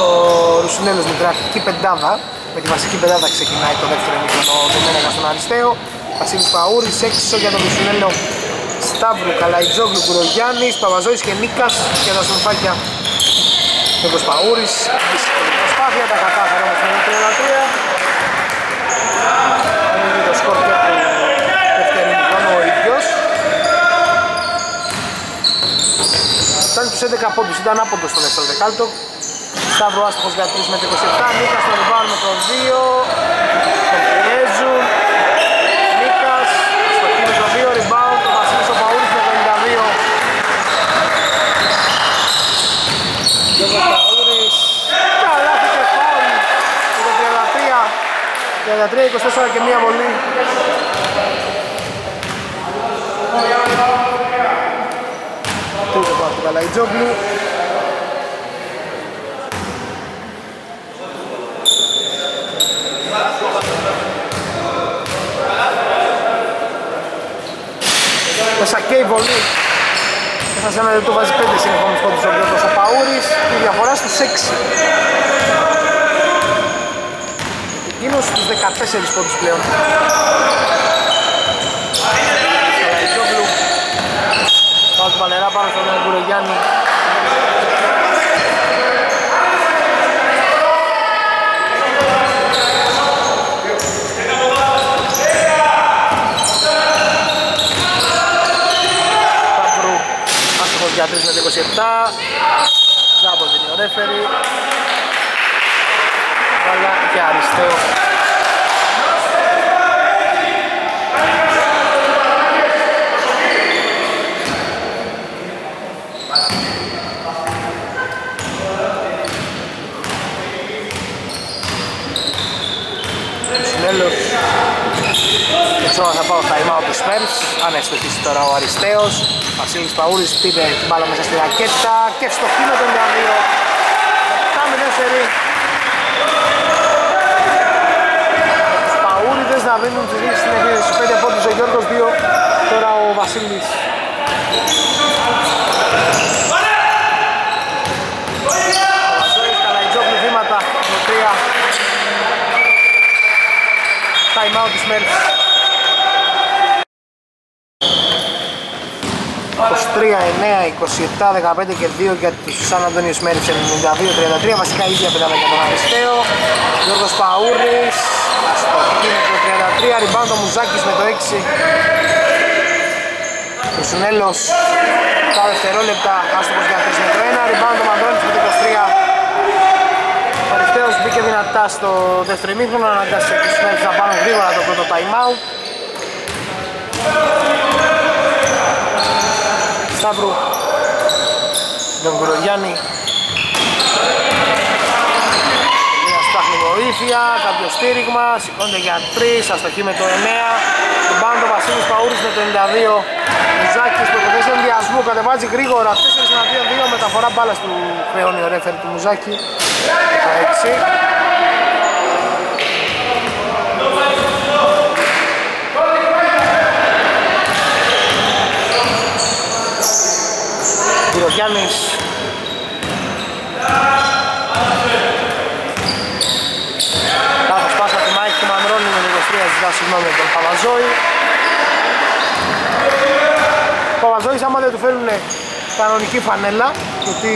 ο Ρουσινέλος Μητράκη. Πεντάδα. Με τη βασική πεντάδα ξεκινάει το δεύτερο ημίχρονο του Μέμφις στον Αριστέο. Βασίλης Παούρης, έξω για τον Ρουσινέλο Σταύρου, Καλαϊτζόγλου, Κουρογιάννης, Παπαζόης και Νίκας και τα σομφάκια. Γιώργος Παούρης, δύσκολη προσπάθεια, τα κατάφερε όμως με το τριάντα τρία. Ήταν τους έντεκα πόντους, ήταν άποντος στο δεύτερο δεκάλεπτο. Σταύρο άστοχος για τρία με το είκοσι επτά, Νίκας τον Ριβάν με το δύο, τον Πιέζου, Νίκας στο κύριο το δύο, rebound, τον Βασίλης ο Παούρης με το ενενήντα δύο. Γιώργος Παούρης, καλά του και φάουλ, με το τριάντα τρία είκοσι τέσσερα και μία βολή. Καλαϊτζόγλου. Σακέι βολή. Μέσα σε ένα λεπτό βάζει πέντε συνεχόμενους πόντους ο Γιώργος ο Παούρης. Η διαφορά στους έξι. Εκείνος στους δεκατέσσερα πόντους πλέον. Του Βαλερά πάνω στον Κουρογιάννη. Σταυρού, άστοχος για τρία με το είκοσι επτά. Ζάμπος δίνει ο ρέφερι. Βάλα και Αριστέο. Θα πάω στα ημάω του Σπέρς, αν αισθητήσει τώρα ο Αριστέος. Βασίλης Παούρης πήρε την μπάλα μέσα στη ρακέτα και στο κίνο των Γκαβίων. επτά μηδέν. Τους Παούριδες να δίνουν τις λίξεις στην ευθύνη στους πέντε πόντους, ο Γιώργος δύο, τώρα ο Βασίλης. Ο Βασίλης Καλαϊτζόγλου βήματα με τρία. Στα ημάω του Σπέρς. τρία εννέα είκοσι επτά δεκαπέντε και δύο για τους Σαν Αντώνιος Μέρης ενενήντα δύο τριάντα τρία. Βασικά ίδια πεντάδα για τον Αριστέο. Γιώργος Παούρης αστοχή με το τριάντα τρία, rebound ο Μουζάκης με το έξι. Ρουσουνέλος τα δευτερόλεπτα άστοχος για τρία με το ένα, rebound ο Μαντρώνης με το είκοσι τρία. Ο Αριστέος μπήκε και δυνατά στο δεύτερο ημίχρονο, αναγκάστηκε τους Νέλς να πάρουν γρήγορα το πρώτο time out. Σταύρου, τον Κουρογιάννη. Μια στάχνη βοήθεια, κάποιο στήριγμα, σηκώνεται για τρεις, αστοχή με το εννέα. Στον πάνω το Βασίλης Παούρης με το ενενήντα δύο. Ο Μουζάκης προκοπές στον διασμό, κατεβάζει γρήγορα τέσσερα δύο δύο, μεταφορά μπάλας του χρεώνει ο ρέφερ του Μουζάκη. δεκαέξι. Γιάννης λάθος πάσα του Μάικ του Μανδρώνη με είκοσι τρία, ζητά συγγνώμη από τον Παπαζόη. Ο Παπαζόης άμα δεν του φέρουν κανονική φανέλα, γιατί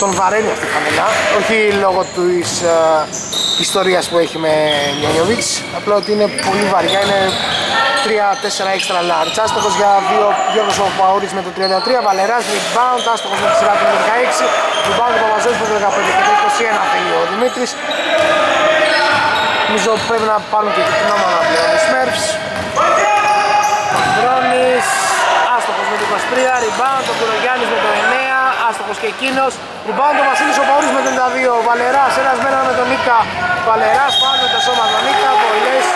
τον βαραίνει αυτή η φανέλα, όχι λόγω της uh, ιστορίας που έχει με Νιονιοβίτς, απλά ότι είναι πολύ βαριά, είναι τρία τέσσερα έξτρα large. Άστοχος για Γιώργος ο Παούρης με το τριάντα τρία, Βαλεράς rebound, άστοχος με τη σειρά του δεκαέξι, rebound ο Παπαζόης με το δεκαπέντε και το είκοσι ένα φύγει ο Δημήτρης. Νομίζω πρέπει να πάρουν και την ομάδα να πλέον οι Smurfs. Μανδρώνης, άστοχος με το είκοσι τρία, rebound ο Κουρογιάννης με το εννέα, άστοχος και εκείνος, rebound ο Βασίλης ο Παούρης με το ενενήντα δύο, Βαλεράς ένας μένα με τον Νίκα, Βαλεράς πάνω με το σώμα τον Νίκα, Βοηλές.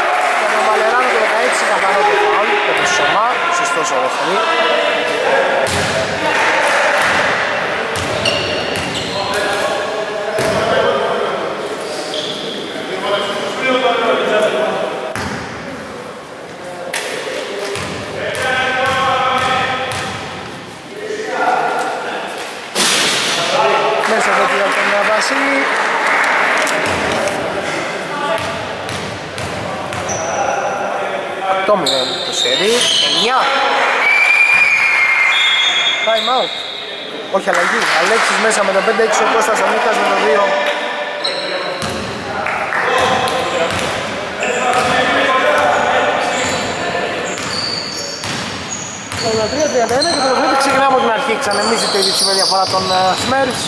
Βαλεράνο το δεκαέξι καθαρό το φαουλ και το σωμά, σωστός ο ρεφερή. Μέσα από την Αλτανία Βασίλη. Το μηδέν το σερί, εννιά. Time out. Όχι αλλαγή. Αλέξης μέσα με το πέντε έξι, ο Κώστας ο Μίκας με το δύο. Το τρία τριάντα ένα και το Λοβίτη ξεκινά από την αρχή. Ξανεμίζεται η δίψη με διαφορά των Smurfs.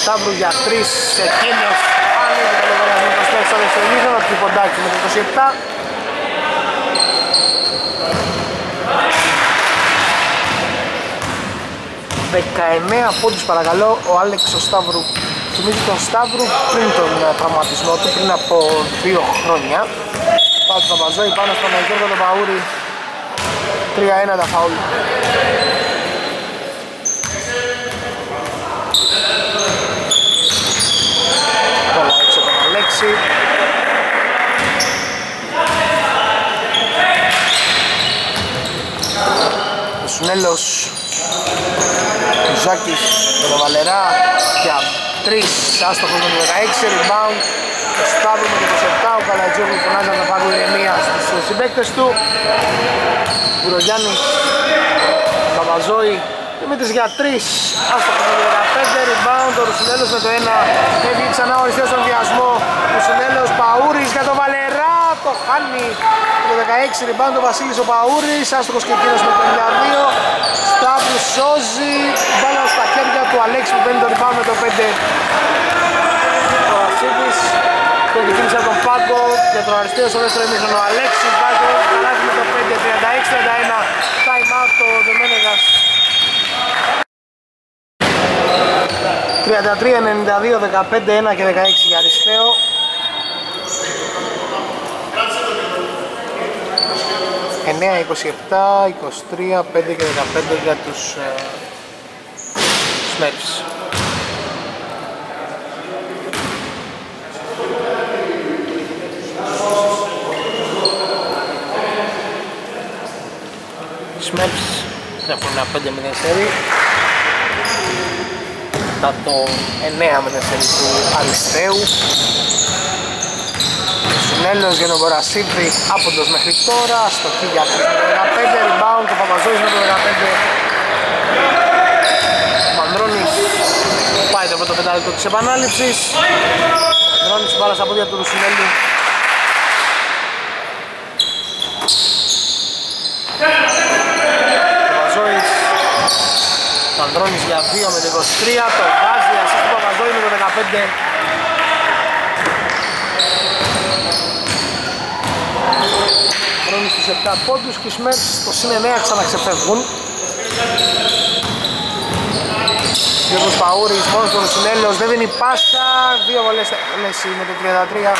Σταύρου για τρεις, σε εκείνος. Στο δεύτερο ημίχρονο, Τρυποντάκη με το είκοσι επτά. δεκαεννέα πόντους παρακαλώ, ο Άλεξ ο Σταύρου. Θυμίζει τον Σταύρου πριν τον τραυματισμό του, πριν από δύο χρόνια. Πάνω στον Παπαζόη, πάνω στον Αγγέλιο τον Παούρη. τρία ένα τα φαούλ. Αλέξη. Ο Σουνέλος, ο Ζάκης με τον Βαλερά για τρεις, άστοχο με το δεκαέξι, rebound ο Σταύρου με το είκοσι επτά, ο Καλατζόγλου φωνάζει να πάρει ηρεμία στους συμπαίκτες του. Κουρογιάννης, Παπαζόη, Δημήτρης για τρεις, άστοχο με το δεκαπέντε, rebound ο Ρουσουνέλος με το ένα, έβγει ξανά ο αριστερός στον διασμό, ο Ρουσουνέλος Παούρης για τον Βαλερά, το χάνει το δεκαέξι, rebound ο Βασίλης ο Παούρης, άστοχος και εκείνος με το ενενήντα δύο, Σταύρου σώζει, μπάλα στα χέρια του Αλέξη που παίρνει το rebound με το πέντε, ο Βασίλης το κινήσει από τον πάγκο για τον αριστερό στο δεύτερο ημίχρονο, ο Αλέξης βάζει το καλάθι με το πέντε τριάντα έξι τριάντα ένα, time out το Δομένεγας. τριάντα τρία ενενήντα δύο, δεκαπέντε ένα και δεκαέξι για Αρισταίο. εννέα είκοσι επτά, είκοσι τρία, πέντε και δεκαπέντε για τους Smurfs. Smurfs έχουν ένα πέντε μηδέν. Μετά το εννέα με τέσσερα του Αριστείου. Συνέλος για τον Κορασίδη άποντος μέχρι τώρα, στο χίλια με το δεκαπέντε, rebound του Παπαζόης με το δεκαπέντε. Μανδρώνης πάει το πρώτο πεντάλεπτο της επανάληψης. Μανδρώνης μπάλα στα πόδια του Ρουσινέλου. Παπαζόης Ανδρώνης για δύο με το είκοσι τρία, το βάζει ασύς του Παπαδόη με το δεκαπέντε. Ανδρώνης στους επτά πόντους, Κουσμέρς στο συν εννέα ξαναξεφεύγουν. Γιώργος Παούρης μόνος τον συνέλεος, δεν δίνει πάσα, δύο βολές με το τριάντα τρία.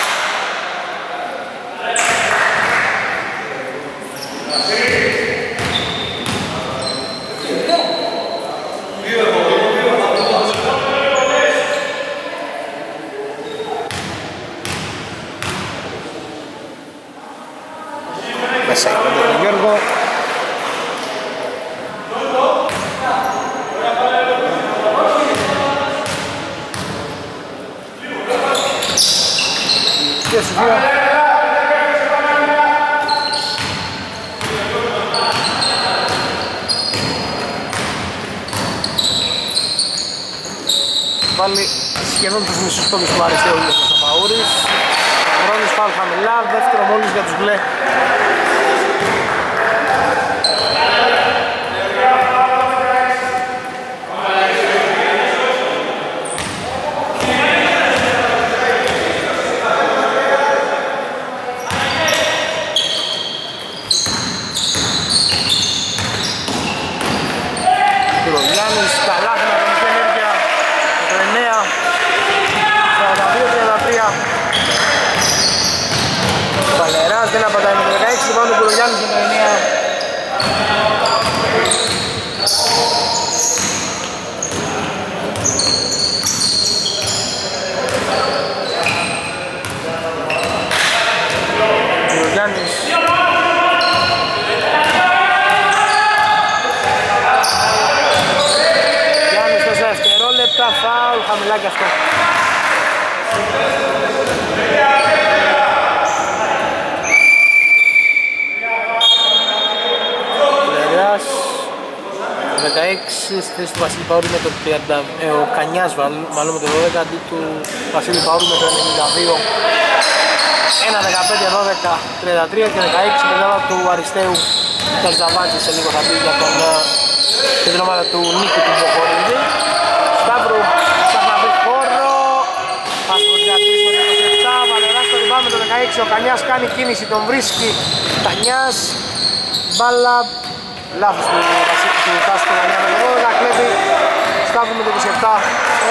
Μέσα από τον Γιώργο. Και στους δύο. Σχεδόν τους μισούς πόντους του αριστερού για τους Παούρης. Χρόνης φαουλ χαμηλά, δεύτερο μόλις για τους μπλε. Like αυτό. δεκαέξι θέση του Βασίλη Παούρη με το τριάντα, ε, ο Κανιάς μάλλον με το δώδεκα αντί του Βασίλη Παούρη με το ενενήντα δύο. ένα δεκαπέντε δώδεκα τριάντα τρία και δεκαέξι μεγάλα του Αριστείου τον Ζαβάτζη, σε λίγο θα πει για τον την ομάδα του Νίκου του Βοχορίδη. Σταύρου ψάχνα βρει χώρο, πας το τρία τρία με το είκοσι επτά, Βαλεράς το ριμπάουν με το δεκαέξι, ο Κανιάς κάνει κίνηση, τον βρίσκει Κανιάς, μπάλα, λάθος του Κάσου Κανιά με το δώδεκα, κλέβει Σταύρου με το είκοσι επτά,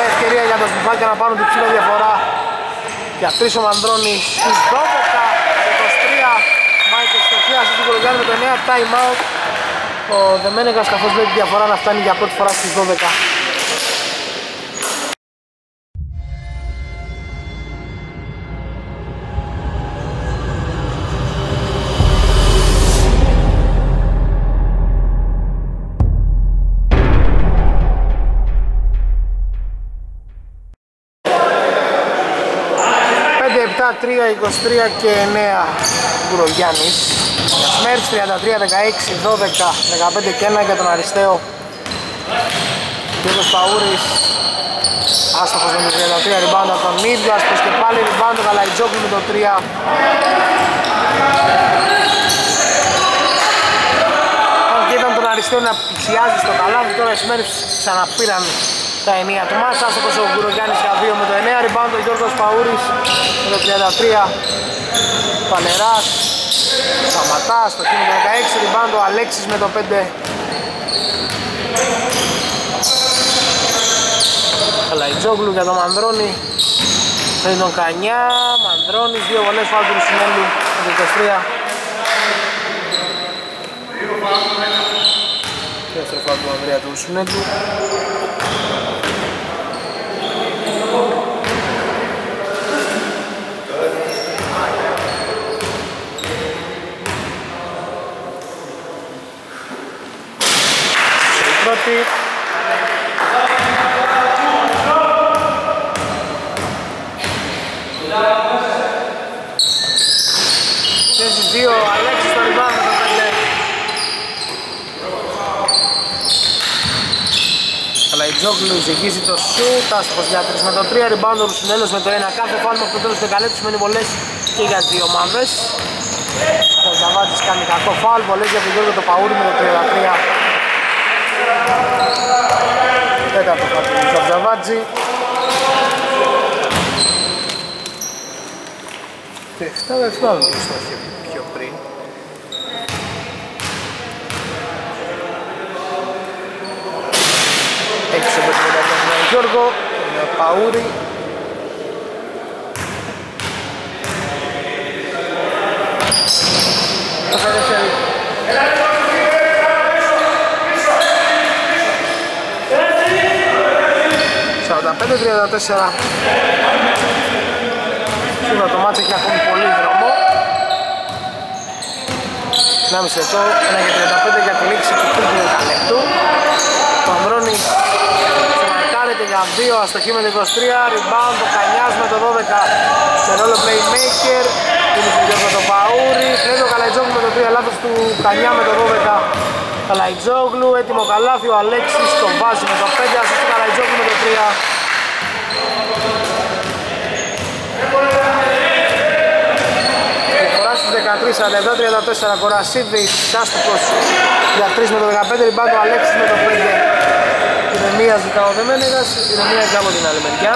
ευκαιρία για τα σπουφάκια να πάρουν την ψηλό διαφορά για τρεις ο Μανδρώνης στους δώδεκα είκοσι τρία, Μάικος στοχιάζει του Κολογκάνου με το εννέα, time out, ο Δεμένεγας καθώς βλέπει τη διαφορά να φτάνει για πρώτη φορά στις δώδεκα. τρία είκοσι τρία και εννέα Γκουρογιάννης. Μέρτς τριάντα τρία δεκαέξι δώδεκα δεκαπέντε και ένα για τον Αρισταίο. Γιώργος Παούρης άστοχος με το τριάντα τρία, ριμπάουντ από τον ίδιο άστοχος και πάλι ριμπάουντ ο Γαλαϊτζόπουλος με το τρία. Αν και ήταν τον Αρισταίο να πλησιάζει στο καλάθι, τώρα οι Μέρτς ξαναπήραν τα ενία του μας, άστοχος ο Γκουρογιάννης για δύο με το εννέα, ριμπάουντ ο Γιώργος Παούρης με το τριάντα τρία, Παλεράς, Σαματάς, το χείμι δεκαέξι, ριμπάουντ ο Αλέξης με το πέντε. Καλαϊτζόγλου για τον Μανδρώνη, θέλει τον Κανιά, Μανδρώνης, δύο βολές φάουλ του Ρουσινέλου με το είκοσι τρία. Δεύτερο φάουλ του Ανδρέα του Ρουσινέλου. Θέσεις δύο, Αλέξης το ριμπάουντ με το πέντε. Καλαϊτζόγλου εισηγήσει το σούτ, άστοχος για τρεις με το τρία, ριμπάουντ ο Ρουσινέλος με το ένα. Κάθε φάουλ από το τέλος του δεκαλέπτου σημαίνει βολές και για δύο ομάδες. Ο Ζαβάτης κάνει κακό φάουλ, βολές για τον Γιώργο το Παούρη με το τριάντα τρία. τέταρτο χαρτί του Σαμπζαβάτζη. Τεχτά δευτερόλεπτα το στόχο πιο πριν. Έξω με τον Γιώργο, τον Παούρη. σαράντα πέντε τριάντα τέσσερα. Σίγουρα το μάτς έχει ακόμη πολύ δρόμο. ενάμιση λεπτό, ένα και τριάντα πέντε για τη λήξη του τρίτου δεκαλέπτου. Το Ανδρώνης ξεμαρκάρεται για δύο, αστοχή με το είκοσι τρία, rebound το Κανιάς με το δώδεκα, σε ρόλο playmaker, είναι στον Γιώργο το Παούρη, φρένει ο Καλαϊτζόγλου με το τρία, λάθος του Κανιά με το δώδεκα. Καλαϊτζόγλου, έτοιμο καλάθι, ο Αλέξης το βάζει με το πέντε, ασύστη Καλαϊτζόγλου με το τρία. Διαφορά στους δεκατρία, σαράντα επτά τριάντα τέσσερα, Κορασίδης, άστοχος για τρία με το δεκαπέντε, ριμπάντο ο Αλέξης με το πέντε. Την εμία ζητάω δεν μένεγας, την εμία ζητάω από την άλλη μεριά.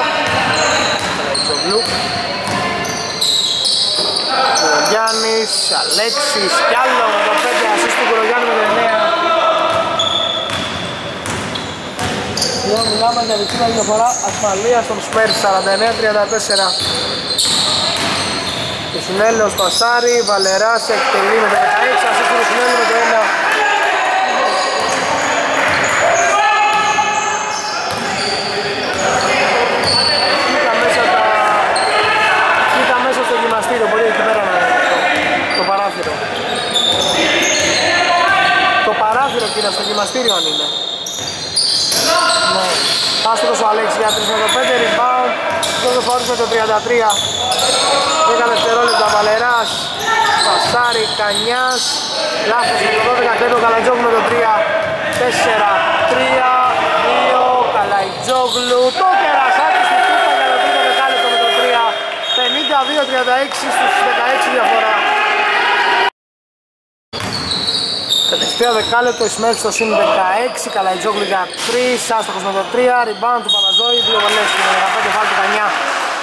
Καλαϊτζόγλου. Κουρογιάννης, Αλέξης, κι άλλο με το πέντε, ασύστη του Κουρογιάννη με το εννέα. Εδώ μιλάμε για μικρή διαφορά ασφαλείας των Σπέρς, σαράντα εννέα τριάντα τέσσερα. Το Σουνέλιο σπασάρι, Βαλεράς εκτελεί με το δεκαέξι, ασύστο το Σουνέλιο με το ένα. Κοίτα μέσα, τα... Κοίτα μέσα στο γυμναστήριο, μπορεί εκεί πέρα να είναι το, το παράθυρο. Το παράθυρο κοίτα στο γυμναστήριο αν είναι. Άστοχος ο Αλέξης για τρία με το πέντε, rebound, πρώτος φάουλ με το τριάντα τρία. δέκα δευτερόλεπτα, Βαλεράς, Πασάρι, Κανιάς, λάθος με το δώδεκα, κλέβει ο Καλαϊτζόγλου με το τρία. τέσσερα τρία δύο, Καλαϊτζόγλου, το κερασάκι στην τούπα για το τρίτο δεκάλεπτο με το τρία. πενήντα δύο τριάντα έξι στους δεκαέξι διαφορά. Τελευταία δεκάλεπτο, Ισμέρης στο σύν δεκαέξι, Καλαϊτζόγλου για τρία, άστοχος με το τρία, rebound του Παναζόη, δύο βολές με δεκαπέντε, φάουλ του Κανιά,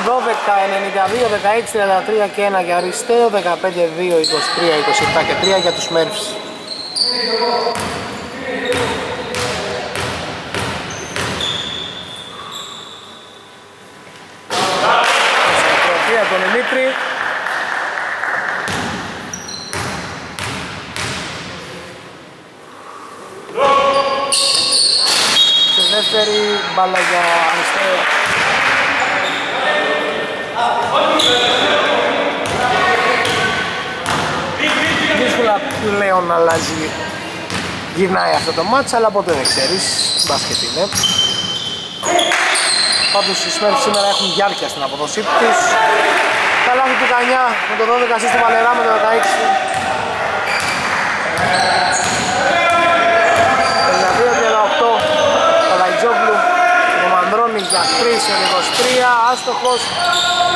δώδεκα ενενήντα δύο, δεκαέξι τριάντα τρία και ένα για Αριστέο, δεκαπέντε δύο, είκοσι τρία, είκοσι επτά και τρία για τους Μέρφς. Συγκροτία τον Δημήτρη. Δεύτερη μπάλα για Αριστέο. Δύσκολα πλέον αλλάζει, γυρνάει αυτό το μάτς, αλλά ποτέ δεν ξέρεις, μπάσκετ είναι. Πάντως οι Σπέρς σήμερα έχουν διάρκεια στην αποδοσή τους. Τα λάθη του Κανιά με το δώδεκα, ασίστ του Βαλερά με το δεκαέξι. Για τρία είκοσι τρία, άστοχος,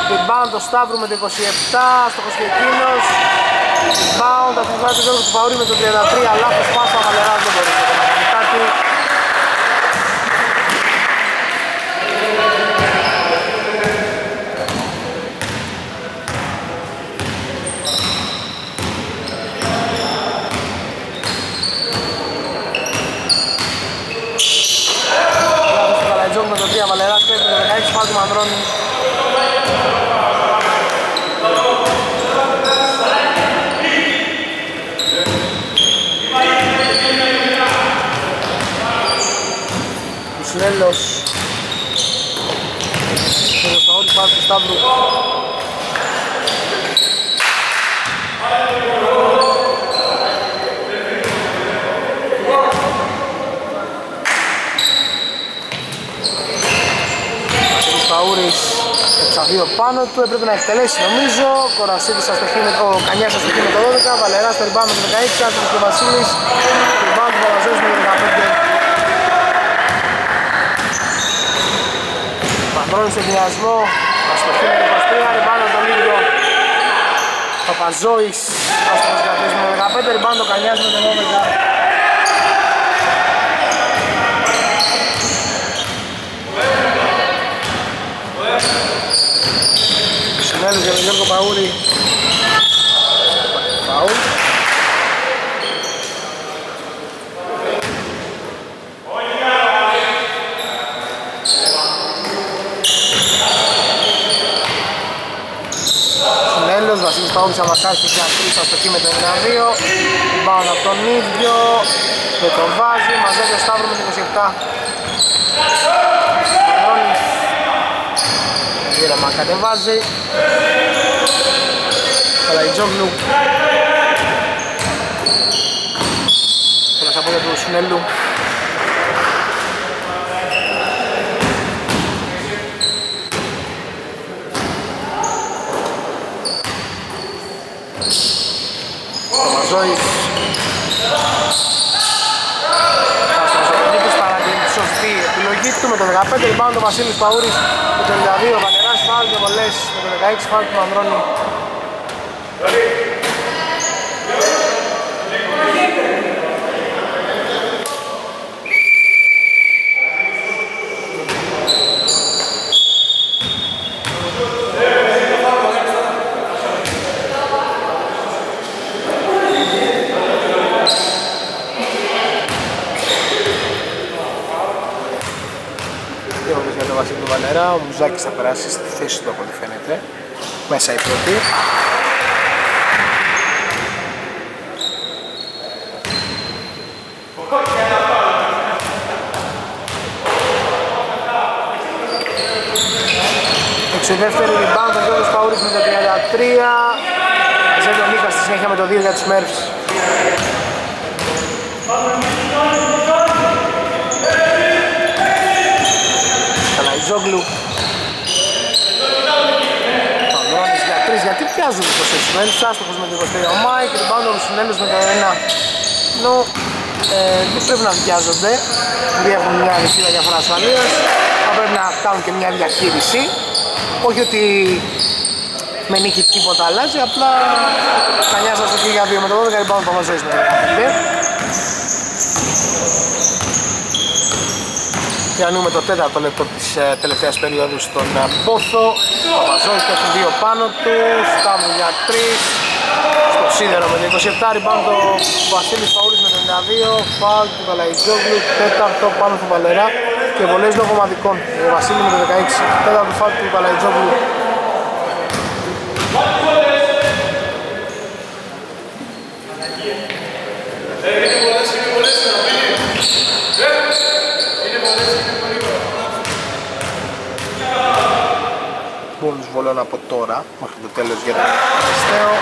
rebound το Σταύρου με το είκοσι επτά, άστοχος και εκείνος, rebound αφιβάζει ο Γιώργος του Παούρη με το τριάντα τρία, λάθος πάσα, Βαλεράς δεν μπορεί να κάνει κάτι. Μουσουρέλος Μουσουρέλος Παόλη Σταύρου. Παούρης εξαδύο πάνω του, έπρεπε να εκτελέσει νομίζω. Κορασίδης αστοχή με το Κανιά, αστοχή με το δώδεκα, Βαλεράς το ριμπάμπ με το δεκαέξι, άστοχος και ο Βασίλης το ριμπάμπ του Βαλαζός με το δεκαπέντε. Παντρώνει στον κοινιασμό, αστοχή με το είκοσι τρία, ριμπάμπ τον ίδιο Παπαζόης, αστοχός κρατής με το δεκαπέντε, ριμπάμπ το Κανιάς με το δώδεκα. για τον Γιώργο Παούρη. Παούρη. Συνέλος, Βασίλης Παούρης Αβακάκης για τρεις αστοχή με το εννέα δύο. Μπάουν από τον ίδιο και τον βάζει, μαζεύει ο Σταύρου με είκοσι επτά. Γύραμα κατεβάζει Καλαϊτζόγλου. Πολλές από για του Σουνέλου. Μαζόης Νίκης παρατηρεί τη σωστή επιλογή του με το δεκαπέντε ριμπάουντ ο Βασίλης Παούρης με το ενενήντα δύο. Φάουλ και βολές με το δεκαέξι, φάουλ του Μανδρώνου. Ο Μουζάκης θα περάσει στη θέση του από ό,τι φαίνεται. Μέσα η πρώτη. Εξουδεύτερη rebound, ο Γιώργος Παούρης με το τριάντα τρία. Ζεύει ο Νίκας στη συνέχεια με το δύο για τους Μέρφς. Ζόγλου. Παυρώνης για τρεις, γιατί πιάζουν τους Σουνέλους, άστοχος με το είκοσι τρία ο Μάικ, ριμπάουντ ο Σουνέλους με το ένα. Νο, δεν πρέπει να πιάζονται, γιατί έχουν μια ρησίδα διαφορά ασφαλείας, θα πρέπει να κάνουν και μια διαχείριση, όχι ότι με νίκη τίποτα αλλάζει, απλά θα νοιάζουν στο δύο με το δώδεκα, ριμπάουντ ο Μαζόης με το δεκαπέντε. Διανούμε το τέταρτο λεπτό της ε, τελευταίας περίοδου στον ε, Πόθο. Ο Μαζόης έχει δύο πάνω του, Σταύρου για τρεις. Στο σίδερο με το είκοσι επτά, ριμπάουντ ο Βασίλης Παούρης με το ενενήντα δύο. Φάουλ του Καλαϊτζόγλου, τέταρτο πάνω του Βαλερά και βολές λόγω ομαδικών. Ο Βασίλης με το δεκαέξι, τέταρτο φάουλ του Καλαϊτζόγλου. Μπόνους βολών από τώρα μέχρι το τέλος για τον Χριστέο.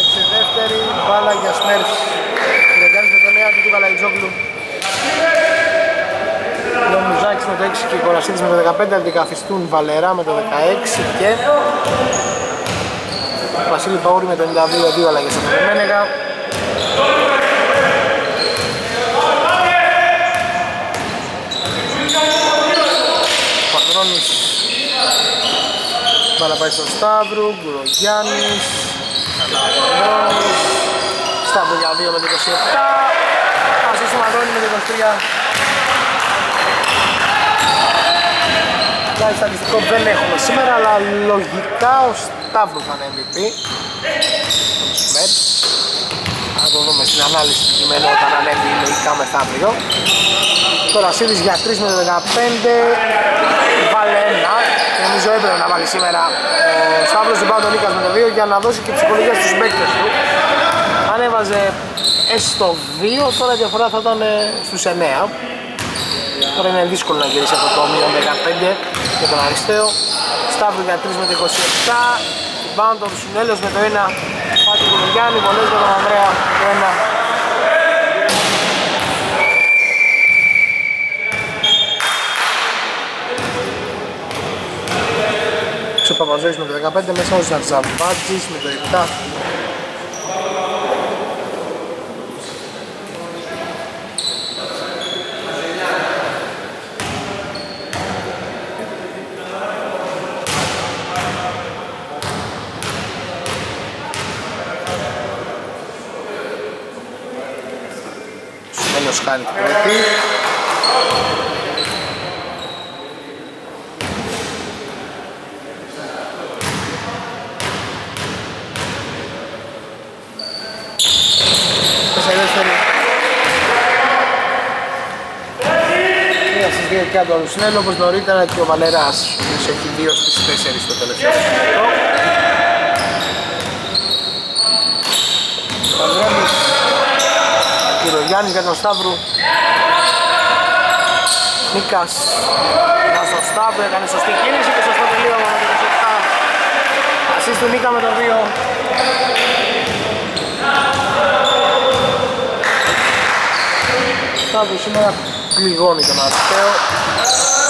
Έξι δεύτερη μπάλα για Σμέρφς. Λεγάνης με τον Νέα του Καλαϊτζόγλου. Ο Μουζάκης με το έξι και η Κορασίδης με το δεκαπέντε. Αντικαθιστούν Βαλερά με το δεκαέξι και Βασίλη Παούρη με το ενενήντα δύο, δύο αλλαγές από τον Μένεγα. Παντρώνης, μπάλα πάει στον Σταύρου, Γκουρογιάννης, Παντρώνης, Σταύρου για δύο με το είκοσι επτά, ασύστημα Μαδρώνη με το είκοσι τρία. Κάτι στατιστικό δεν έχουμε σήμερα, αλλά λογικά Σταύρου θα είναι εμ βι πι τον Σμερτ. Θα το δούμε στην ανάλυση του κειμένου όταν ανέβει λογικά μεθαύριο. Τώρα Σίδης για τρεις με το δεκαπέντε. Βάλε ένα. Νομίζω έπρεπε να βάλει σήμερα ο Σταύρος την Πάτο Νίκας με το δύο για να δώσει και ψυχολογία στους παίκτες του. Αν έβαζε έστω δύο, τώρα η διαφορά θα ήταν στους εννέα. Τώρα είναι δύσκολο να γυρίσει από το μείον δεκαπέντε για τον Αριστέο. Σταύρου για τρεις με το είκοσι επτά, Μπάντο του Σουνέλος με το ένα, Πάτη Κουρογιάννη, βολές με τον Ανδρέα το ένα. Ξο Παπαζόης με το δεκαπέντε, μέσα ο Ζαρζαβάτζης με το επτά. Γκρέκος χάνει την πρώτη. Μία στις δύο και από τον Σνέλο, όπως νωρίτερα και ο Βαλεράς που έχει δύο στις τέσσερις στο τελευταίο σημείο. Γιάννης για τον Σταύρου. Νίκας για τον Σταύρου, έκανε σωστή κίνηση και σωστό τελείωμα με το είκοσι επτά. Ασίστ του Νίκα με το δύο. Ο Σταύρου σήμερα πληγώνει τον Αστέο.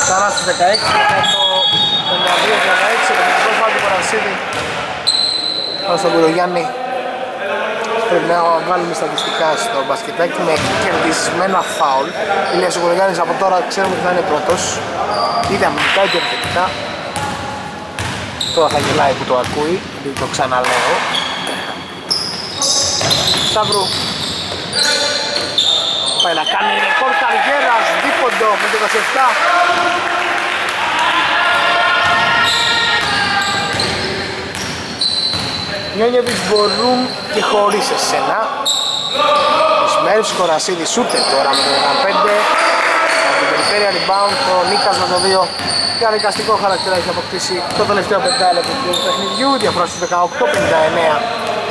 σαράντα στις δεκαέξι, το πενήντα δύο τριάντα έξι, το μυθικό φάουλ του Παρασίδη. Πάμε στον Κουρογιάννη. Πρέπει να βγάλουμε στατιστικά στο μπασκετάκι με κερδισμένα φάουλ. Ηλίας ο Κουρογιάννης από τώρα ξέρουμε ότι θα είναι πρώτος. Είτε αμυντικά είτε επιθετικά. Τώρα θα γελάει που το ακούει, επειδή το ξαναλέω. Σταύρου. Πάει να κάνει ρεκόρ καριέρας, δίποντο με το είκοσι επτά. Νιόνιεβιτς μπορούν και χωρίς εσένα. Μεσημέρις Κορασίδης ούτε τώρα με το δεκαπέντε. Από την περιφέρεια rebound ο Νίκας με το δύο. Διαδικαστικό χαρακτήρα έχει αποκτήσει το τελευταίο πεντάλεπτο του παιχνιδιού. Διαφορά στους δεκαοκτώ πενήντα εννέα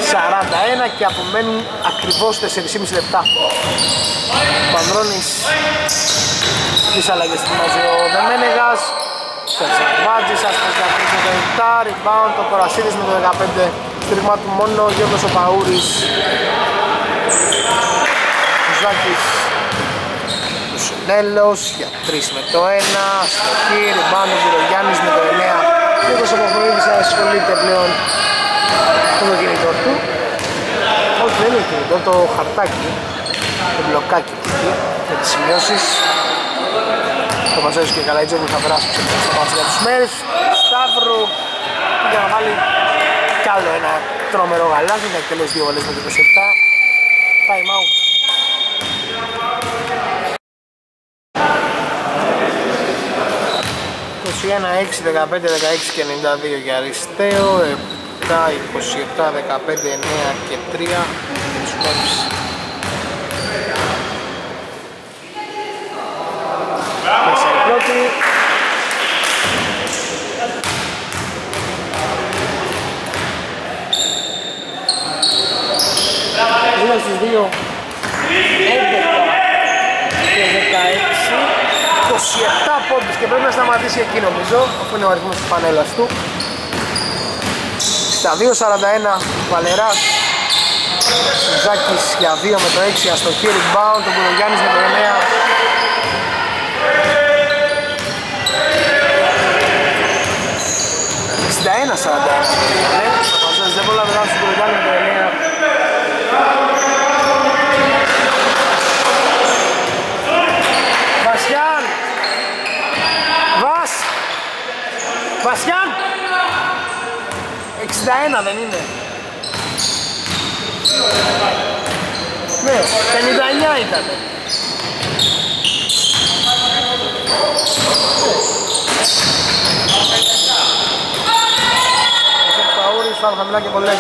σαράντα ένα και απομένουν ακριβώς τέσσερα και μισό λεπτά. Ο Πανδρώνης στις αλλαγές του μαζί ο Δεμένεγας. Σερζαβάτζης, άσπρος διακρίσει με το επτά, rebound, ο Κορασίδης με το δεκαπέντε, στήριγμα του μόνο, Γιώργος ο Παούρης. Ζάκης, ο Σουνέλος για τρία με το ένα, αστοχή, rebound, ο Κουρογιάννης με το εννέα, Γιώργος ο Παούρης ασχολείται πλέον με το κινητό του. Όχι, δεν είναι το κινητό, το χαρτάκι, το μπλοκάκι του εκεί, με τις σημειώσεις. Το Μαζέρος και καλά, η Τζόβου θα περάσουν στο μάτσο για τους μέρους. Σταύρου για να βάλει κι άλλο ένα τρομερό γαλάζι, να εκτελέσει δύο βολές με το είκοσι επτά. Time out. είκοσι ένα έξι, δεκαπέντε δεκαέξι και ενενήντα δύο για Αριστέο, επτά είκοσι επτά, δεκαπέντε εννέα και τρία για τους μέρους. Μέσα η πρώτη. Δύο στις δύο. έντεκα και δεκαέξι. είκοσι επτά πόντους και πρέπει να σταματήσει εκεί νομίζω, αφού είναι ο αριθμός της πανέλας του. Στα δύο σαράντα ένα Βαλεράς. Ζάκης για δύο με το έξι, αστοχή, rebound, τον Κουρογιάννης με το εννέα. εξήντα ένα σαράντα ένα. Δεν μπορεί να βγάλει στην Κουρογιάννη με το εννέα. Βασιάν! Βασ! Βασιάν! εξήντα ένα δεν είναι. Ναι, πενήντα εννέα ήταν. Πάμε χαμηλά και πολλές.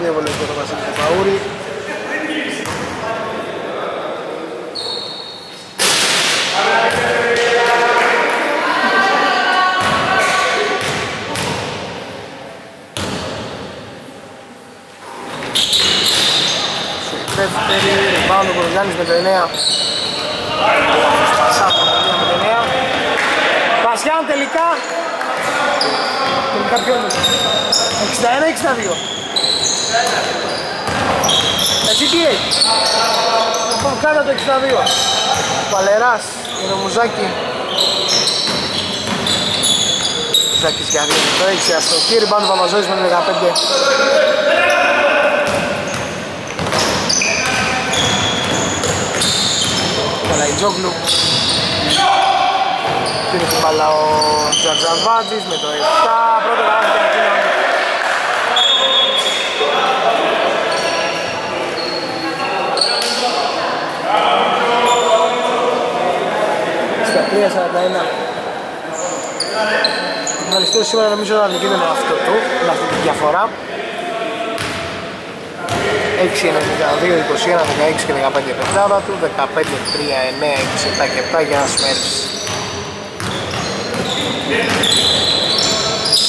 Δύο βολές για τον Βασίλη του Παούρη. Rebound ο Κουρογιάννης με το εννέα. Βασιάν τελικά. Τελικά ποιον είναι. εξήντα ένα εξήντα δύο. Εσύ τι έχει. Λοιπόν κάτω το εξήντα δύο. Βαλεράς για το Μουζάκι. Μουζάκης για δύο το έξι. Αστοχή. Rebound ο Παμαζόρης με το δεκαπέντε. Χατζόγλου. Πήρε την μπάλα ο Τζαρτζαβάτζης με το επτά. Πρώτο λάθος για εκείνον. Στα τρία σαράντα ένα. Μάλιστα σήμερα νομίζω να νικείται με αυτό του, με αυτή τη διαφορά. έξι εννιά δύο, είκοσι ένα, δεκαέξι και δεκαπέντε πεντάδα του, δεκαπέντε τρία εννιά έξι επτά και επτά για να συμμέρψει.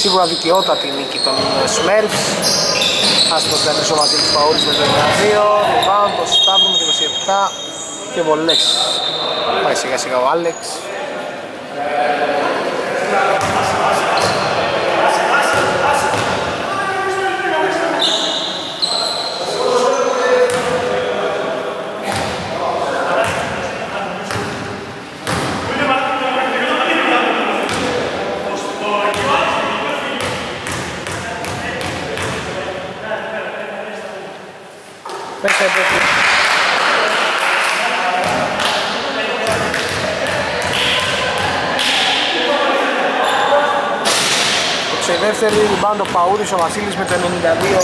Σίγουρα δικαιότατη νίκη των Smurfs. Άσπρος θα είναι ο Βασίλης Παούλης με το εννιά δύο, ο Βάντος, ο Σταύρο με το είκοσι επτά και βολές. Πάει σιγά σιγά ο Άλεξ. Σε δεύτερη ριμπάντο Παούρης ο Βασίλης με το ενενήντα δύο.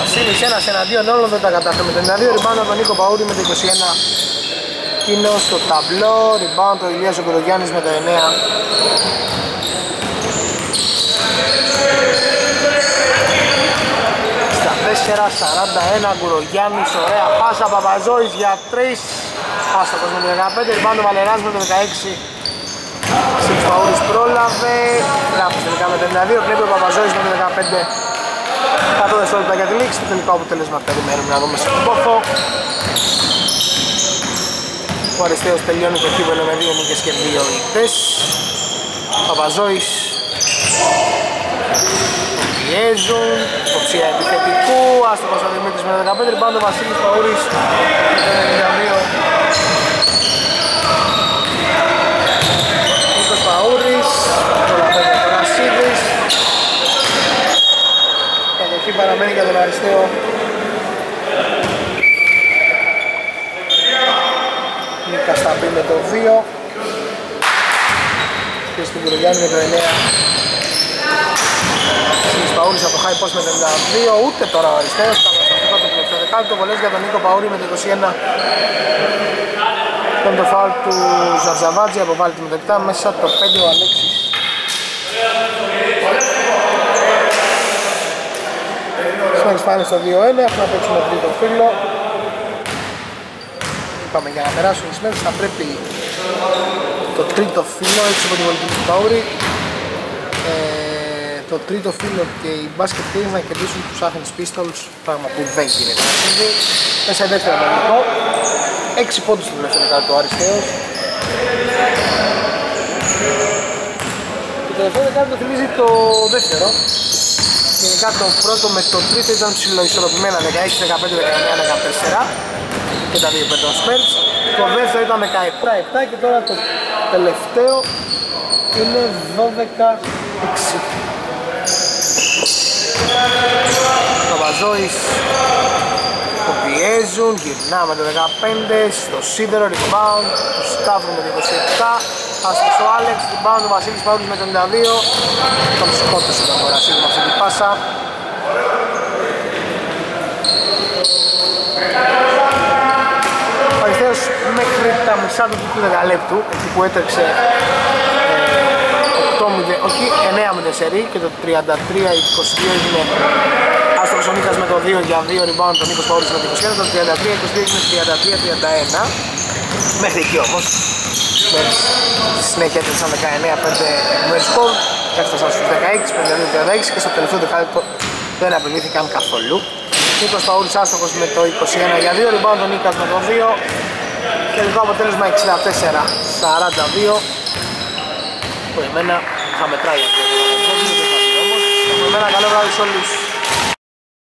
Βασίλης ένας εναντίον όλων δεν τα κατάφερε με το ενενήντα δύο. Ριμπάντο από τον Νίκο Παούρη με το είκοσι ένα. Κοινό στο ταμπλό. Ριμπάντο ο Ηλίας ο Κουρογιάννης με το εννιά. Στα τέσσερα σαράντα ένα Κουρογιάννης, ωραία πάσα Παπαζόης για τρεις. Άστοχος με το δεκαπέντε. Ριμπάντο Βαλεράς με το δεκαέξι. Σίλης Παούρης πρόλαβε, γράφει τελικά με το ενενήντα δύο, κλέβει ο Παπαζόης με το δεκαπέντε. Κατώ δευτερόλεπτα για τη λήξη, το τελικό αποτέλεσμα περιμένουμε να δούμε στον Πόφο. Ο Αριστέος τελειώνει το κύπελλο με δύο νίκες και δύο νίκες. Ο Παπαζόης πιέζουν, υποψία επιθετικού, άστοχος ο Δημήτρης με το δεκαπέντε, πάντο ο Βασίλης Παούρης με το ενενήντα δύο. Παούρης, Κορασίδης. Κατοχή παραμένει για τον Αριστείο. Νίκα Σταμπή με το δύο και στην Κουρογιάννη με το εννιά. Στις Παούρης από Χάι Πώς με το ενενήντα δύο, ούτε τώρα ο Αριστέος. Το δεκάλεπτο βολές για τον Νίκο Παούρη με το είκοσι ένα. Τον το φάουλ του Ζαρζαβάτζη αποβάλλει την δεκτά μέσα το πέντε ο Αλέξης. Συνέχισε πάνε στο δύο ένα, έχουμε να παίξουμε το τρίτο φύλλο. Είπαμε για να περάσουν οι συνέχιες θα πρέπει το τρίτο φύλλο έξω από την πολιτική του Παούρη. Ε, το τρίτο φύλλο και οι μπάσκετ να κερδίσουν τους Athens Pistols, πράγμα που δεν γίνεται. Μέσα δεύτερο μαγικό. Έξι πόντους στην τελευταία δεκάλεπτο ο Αριστέος. Το τελευταίο δεκάλεπτο θυμίζει το δεύτερο. Γενικά το πρώτο με το τρίτο ήταν ψηλοϊσορροπημένα δεκαέξι δεκαπέντε δεκαεννιά δεκατέσσερα και τα δύο πέντε Spurs. Το δεύτερο ήταν δεκαεπτά επτά και τώρα το τελευταίο είναι δώδεκα έξι. Παπαζόης που πιέζουν, γυρνάμε το δεκαπέντε, στο σίδερο, rebound, του Σταύρου με το είκοσι επτά, άσχος ο Άλεξ, rebound, ο Βασίλης Παούρης με το ενενήντα δύο, τον σκότωσε τον Κορασίδη με αυτή την πάσα. Ο Αριστέος μέχρι τα μισά του τρίτου δεκαλέπτου, εκεί που έτρεξε οκτώ μηδέν, όχι εννιά μηδέν και το τριάντα τρία είκοσι δύο έγινε άστοχος ο Νίκας με το δύο για δύο rebound, τον Νίκος Παούρης με το είκοσι ένα, το τριάντα τρία είκοσι δύο έγινε τριάντα τρία τριάντα ένα. Μέχρι εκεί όμως, στη συνέχεια έτρεξαν δεκαεννιά πέντε μέρες πόρου, έφτασαν στους δεκαέξι πενήντα δύο τριάντα έξι και στο τελευταίο δεκάλεπτο δεν απειλήθηκαν καθόλου. Νίκος Παούρης άστοχος με το είκοσι ένα για δύο rebound, τον Νίκας με το δύο. Τελικό αποτέλεσμα εξήντα τέσσερα σαράντα δύο. Που εμένα θα μετράει αυτό το αποτέλεσμα, όμως. Εμένα καλό βράδυ σε όλους.